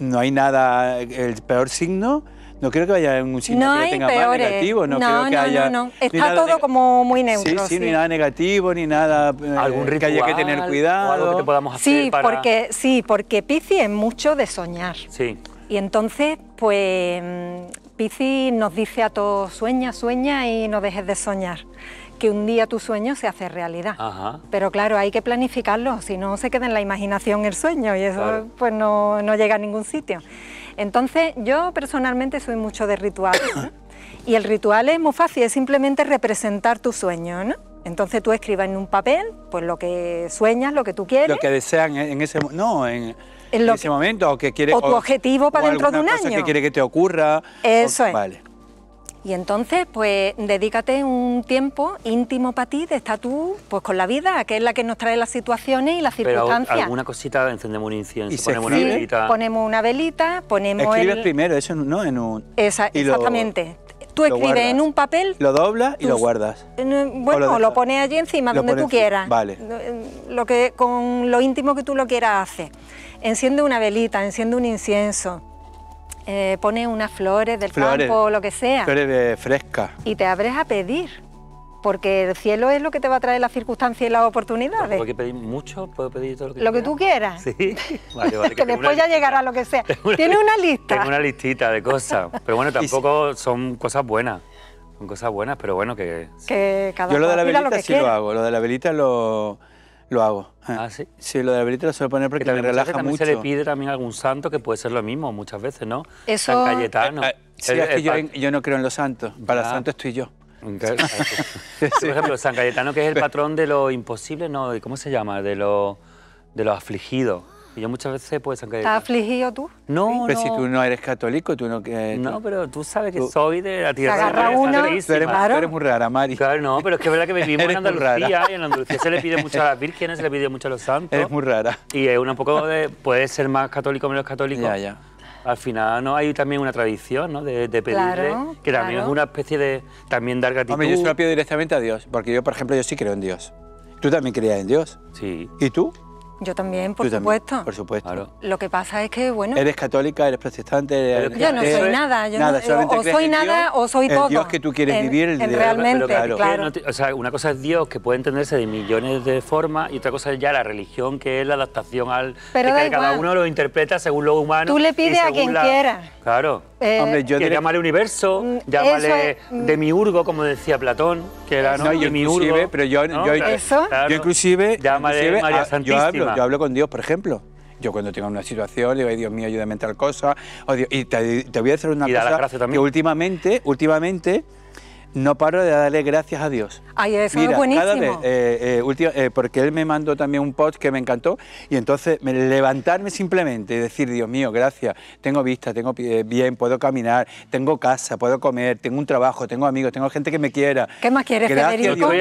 no hay nada, el peor signo, no creo que haya un signo no que tenga más negativo, no, no creo que no, haya. No, no, está todo como muy neutro. Sí, sí, sí, ni nada negativo, ni nada eh, algún ritual, que haya que tener cuidado. O algo que te podamos hacer sí, para... porque, sí, porque Piscis es mucho de soñar. Sí. Y entonces, pues... Piscis nos dice a todos, sueña, sueña y no dejes de soñar, que un día tu sueño se hace realidad. Ajá. Pero claro, hay que planificarlo, si no se queda en la imaginación el sueño y eso claro. pues no, no llega a ningún sitio. Entonces yo personalmente soy mucho de rituales, ¿no? Y el ritual es muy fácil, es simplemente representar tu sueño, ¿no? Entonces tú escribas en un papel pues lo que sueñas, lo que tú quieres. Lo que desean en ese momento, no, en, en ese que, momento. O, que quiere, o tu o, objetivo para o dentro de un cosa año. Que quiere que te ocurra. Eso o, es. Vale. Y entonces, pues, dedícate un tiempo íntimo para ti, de estar tú pues, con la vida, que es la que nos trae las situaciones y las circunstancias. Pero alguna cosita, encendemos un incienso, y ponemos escribe, una velita. Ponemos una velita, ponemos Escribes el... primero, eso no en un... Esa, exactamente. Lo... Tú escribes en un papel... Lo doblas y tú, lo guardas. Bueno, lo, lo pones allí encima, lo donde tú quieras. Vale. Lo que, con lo íntimo que tú lo quieras hacer. Enciende una velita, enciende un incienso, eh, pone unas flores del flores, campo, lo que sea. Flores frescas. Y te abres a pedir, porque el cielo es lo que te va a traer las circunstancias y las oportunidades. Porque pedir mucho, puedo pedir todo lo que, lo que tú quieras. Sí, vale, vale. Que, que después ya llegará lo que sea. Tiene una lista. Tengo una listita de cosas, pero bueno, tampoco son cosas buenas. Son cosas buenas, pero bueno, que... que cada yo lo de la velita lo sí quiera. lo hago, lo de la velita lo, lo hago. Ah, ¿sí? Sí, lo de la velita lo suelo poner porque me relaja también mucho. Se le pide también a algún santo, que puede ser lo mismo muchas veces, ¿no? Eso... San Cayetano. Eh, eh, sí, el, es que yo, yo no creo en los santos, para los santos estoy yo. Okay. Sí. Por ejemplo, San Cayetano, que es el patrón de lo imposible, ¿no? ¿Cómo se llama? De lo, de los afligidos. Y yo muchas veces, pues, San Cayetano. ¿Estás afligido tú? No, pero no. Pero si tú no eres católico, tú no... Que, tú, no, pero tú sabes que tú, soy de la tierra. Agarra una, tú eres, claro. Tú eres muy rara, Mari. Claro, no, pero es que es verdad que vivimos en Andalucía, y en Andalucía se le pide mucho a las vírgenes, se le pide mucho a los santos. Eres muy rara. Y es un poco de... Puede ser más católico o menos católico. Ya, ya. Al final, ¿no? Hay también una tradición, ¿no? De, de pedirle, claro, que también claro. es una especie de... También dar gratitud. Hombre, yo se lo pido directamente a Dios, porque yo, por ejemplo, yo sí creo en Dios. Tú también creías en Dios. Sí. ¿Y tú? Yo también, por supuesto. También, por supuesto. Claro. Lo que pasa es que, bueno... Eres católica, eres protestante... Eres, yo no soy nada. Yo nada no, o soy nada Dios, o soy todo. El Dios que tú quieres en, vivir, el Dios. Realmente, pero, pero, claro. claro. O sea, una cosa es Dios, que puede entenderse de millones de formas, y otra cosa es ya la religión, que es la adaptación al... Pero que cada uno lo interpreta según lo humano. Tú le pides a quien la... quiera. Claro. Eh, Hombre, yo que llámale universo, llámale es, demiurgo, como decía Platón, que era, ¿no? Yo inclusive, pero yo, ¿no? yo, ¿Eso? Claro, yo inclusive, inclusive María a, yo, hablo, yo hablo con Dios, por ejemplo. Yo cuando tengo una situación, le digo, ay, Dios mío, ayúdame en tal cosa. Oh, Dios, y te, te voy a hacer una y cosa que últimamente, últimamente, no paro de darle gracias a Dios. Ay, eso Mira, es buenísimo. Cada vez, eh, eh, última, eh, porque él me mandó también un post que me encantó, y entonces me, levantarme simplemente y decir, Dios mío, gracias, tengo vista, tengo eh, bien, puedo caminar, tengo casa, puedo comer, tengo un trabajo, tengo amigos, tengo gente que me quiera. ¿Qué más quieres, Federico? Gracias, Dios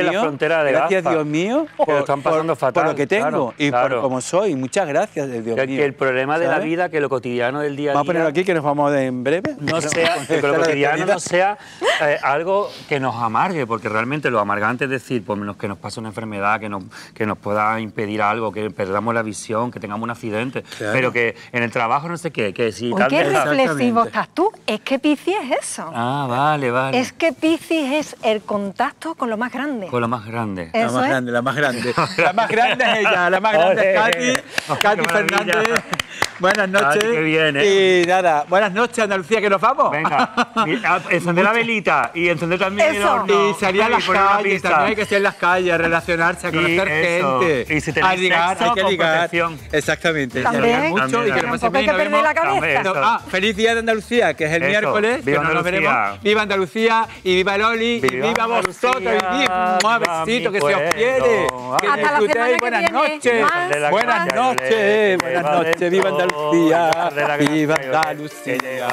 mío, gracias, Dios mío por, están pasando por, fatal, por lo que tengo, claro, y claro. por cómo soy. Muchas gracias, Dios mío. Que el problema ¿sabes? de la vida, que lo cotidiano del día a día... Vamos a ponerlo aquí, que nos vamos de, en breve. No sea, que lo cotidiano no sea eh, algo... que nos amargue, porque realmente lo amargante es decir, por menos que nos pase una enfermedad, que nos, que nos pueda impedir algo, que perdamos la visión, que tengamos un accidente, claro. pero que en el trabajo no sé qué, que si... ¿Qué reflexivo estás tú? Es que Piscis es eso. Ah, vale, vale. Es que Piscis es el contacto con lo más grande. Con lo más grande. La más grande, la más grande. La más grande es ella, la más grande es Cati, Cati Fernández. Buenas noches. Ay, qué bien, ¿eh? Y nada, buenas noches, Andalucía, que nos vamos. Venga, encender la velita y encender también eso. el horno. Y salir a las calles, también hay que ser en las calles, relacionarse, a conocer y gente. Y si te ligar, sexo, hay que ligar. Exactamente. También. Mucho también, y que tampoco hay que perder vemos, la cabeza. No, ah, feliz día de Andalucía, que es el eso. miércoles, viva que no nos veremos. Viva Andalucía y viva Loli, viva y viva Andalucía, vosotros, y viva un besito, que se os quiere. Que Hasta disfrutéis, buenas noches. Buenas noches, buenas noches, viva Andalucía. Viva Andalucía.